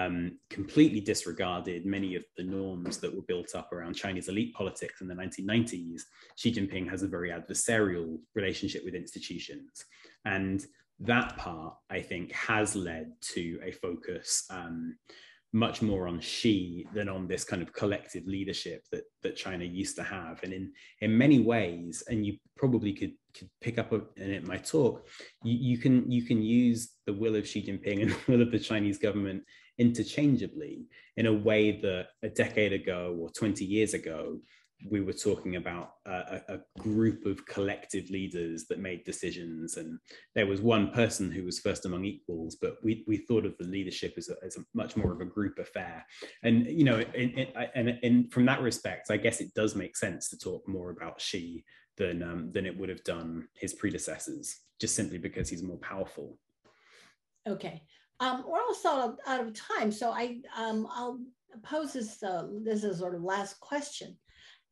Um, completely disregarded many of the norms that were built up around Chinese elite politics in the nineteen nineties, Xi Jinping has a very adversarial relationship with institutions. And that part, I think, has led to a focus um, much more on Xi than on this kind of collective leadership that, that China used to have. And in, in many ways, and you probably could could pick up in my talk, you, you can you can use the will of Xi Jinping and the will of the Chinese government interchangeably in a way that a decade ago or twenty years ago, we were talking about a, a group of collective leaders that made decisions. And there was one person who was first among equals, but we, we thought of the leadership as a, as a much more of a group affair. And, you know, and from that respect, I guess it does make sense to talk more about Xi than, um, than it would have done his predecessors, just simply because he's more powerful. Okay. Um, we're also out of time, so I, um, I'll poses uh, this as sort of last question,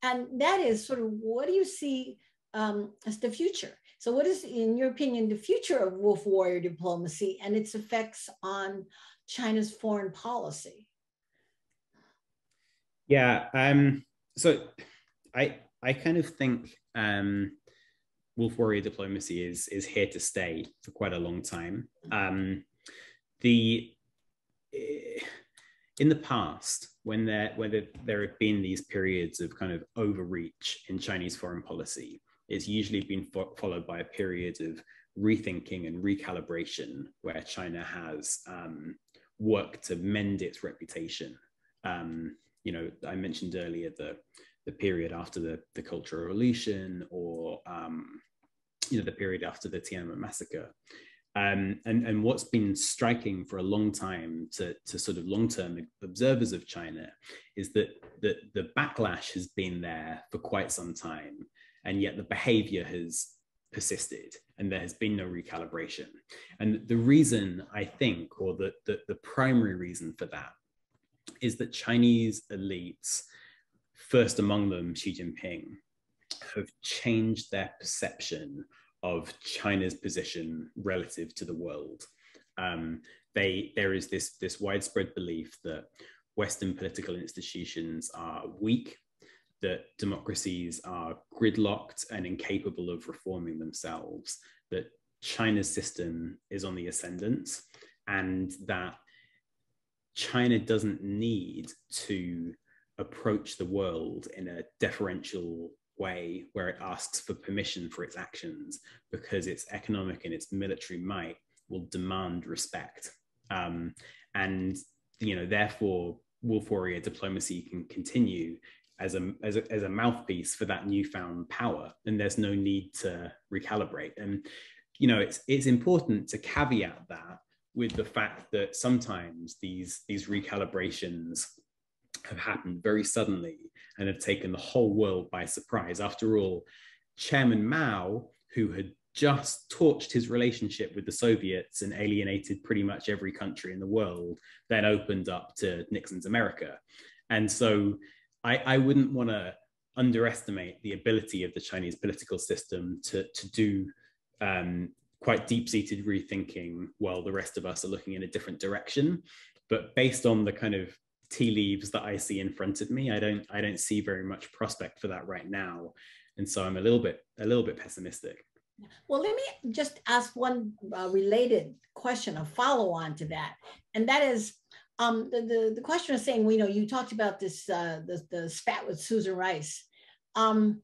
and that is sort of what do you see um, as the future? So what is, in your opinion, the future of wolf warrior diplomacy and its effects on China's foreign policy? Yeah, um, so I I kind of think um, wolf warrior diplomacy is is here to stay for quite a long time. Um, the in the past, when there whether there have been these periods of kind of overreach in Chinese foreign policy, it's usually been fo- followed by a period of rethinking and recalibration, where China has um, worked to mend its reputation. Um, you know, I mentioned earlier the the period after the, the Cultural Revolution, or um, you know, the period after the Tiananmen massacre. Um, and, and what's been striking for a long time to, to sort of long-term observers of China is that the, the backlash has been there for quite some time, and yet the behavior has persisted and there has been no recalibration. And the reason, I think, or the, the, the primary reason for that is that Chinese elites, first among them Xi Jinping, have changed their perception of China's position relative to the world. Um, they, there is this, this widespread belief that Western political institutions are weak, that democracies are gridlocked and incapable of reforming themselves, that China's system is on the ascendant, and that China doesn't need to approach the world in a deferential way where it asks for permission for its actions, because its economic and its military might will demand respect. Um, and, you know, therefore, wolf warrior diplomacy can continue As a, as a as a mouthpiece for that newfound power, and there's no need to recalibrate. And you know, it's it's important to caveat that with the fact that sometimes these these recalibrations have happened very suddenly and have taken the whole world by surprise. After all, Chairman Mao, who had just torched his relationship with the Soviets and alienated pretty much every country in the world, then opened up to Nixon's America. And so I, I wouldn't want to underestimate the ability of the Chinese political system to, to do um, quite deep-seated rethinking while the rest of us are looking in a different direction. But based on the kind of tea leaves that I see in front of me, I don't I don't see very much prospect for that right now, and so I'm a little bit a little bit pessimistic. Well, let me just ask one uh, related question, a follow-on to that, and that is. Um, the, the, the question is saying, well, you know, you talked about this, uh, the, the spat with Susan Rice, um,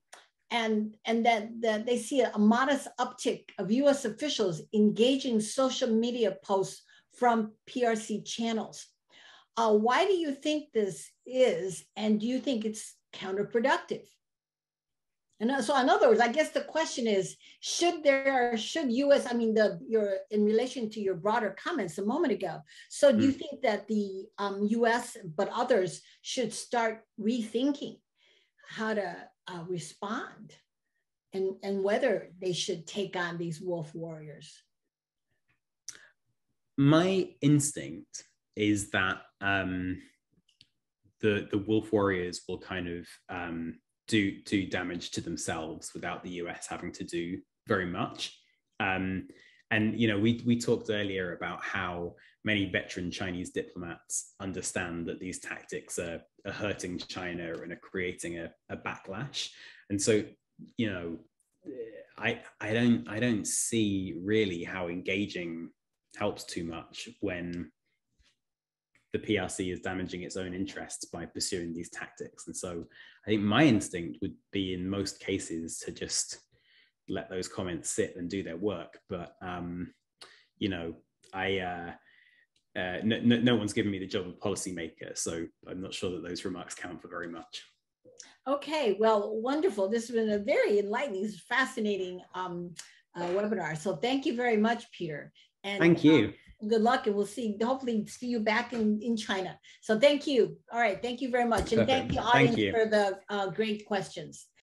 and, and that, that they see a, a modest uptick of U S officials engaging social media posts from P R C channels. Uh, why do you think this is, and do you think it's counterproductive? And so, in other words, I guess the question is, should there, should U S, I mean, the your in relation to your broader comments a moment ago, so do mm. you think that the um, U S, but others, should start rethinking how to uh, respond and, and whether they should take on these wolf warriors? My instinct is that um, the, the wolf warriors will kind of... Um, Do, do damage to themselves without the U S having to do very much. Um, and, you know, we, we talked earlier about how many veteran Chinese diplomats understand that these tactics are, are hurting China and are creating a, a backlash. And so, you know, I, I, don't, I don't see really how engaging helps too much when the P R C is damaging its own interests by pursuing these tactics. And so I think my instinct would be, in most cases, to just let those comments sit and do their work. But, um, you know, I uh, uh, no, no, no one's given me the job of policymaker, so I'm not sure that those remarks count for very much. Okay, well, wonderful. This has been a very enlightening, fascinating um, uh, webinar. So thank you very much, Peter. And, thank you. Um, Good luck, and we'll see, hopefully see you back in, in China. So thank you. All right, thank you very much. And thank the audience thank you. for the uh, great questions.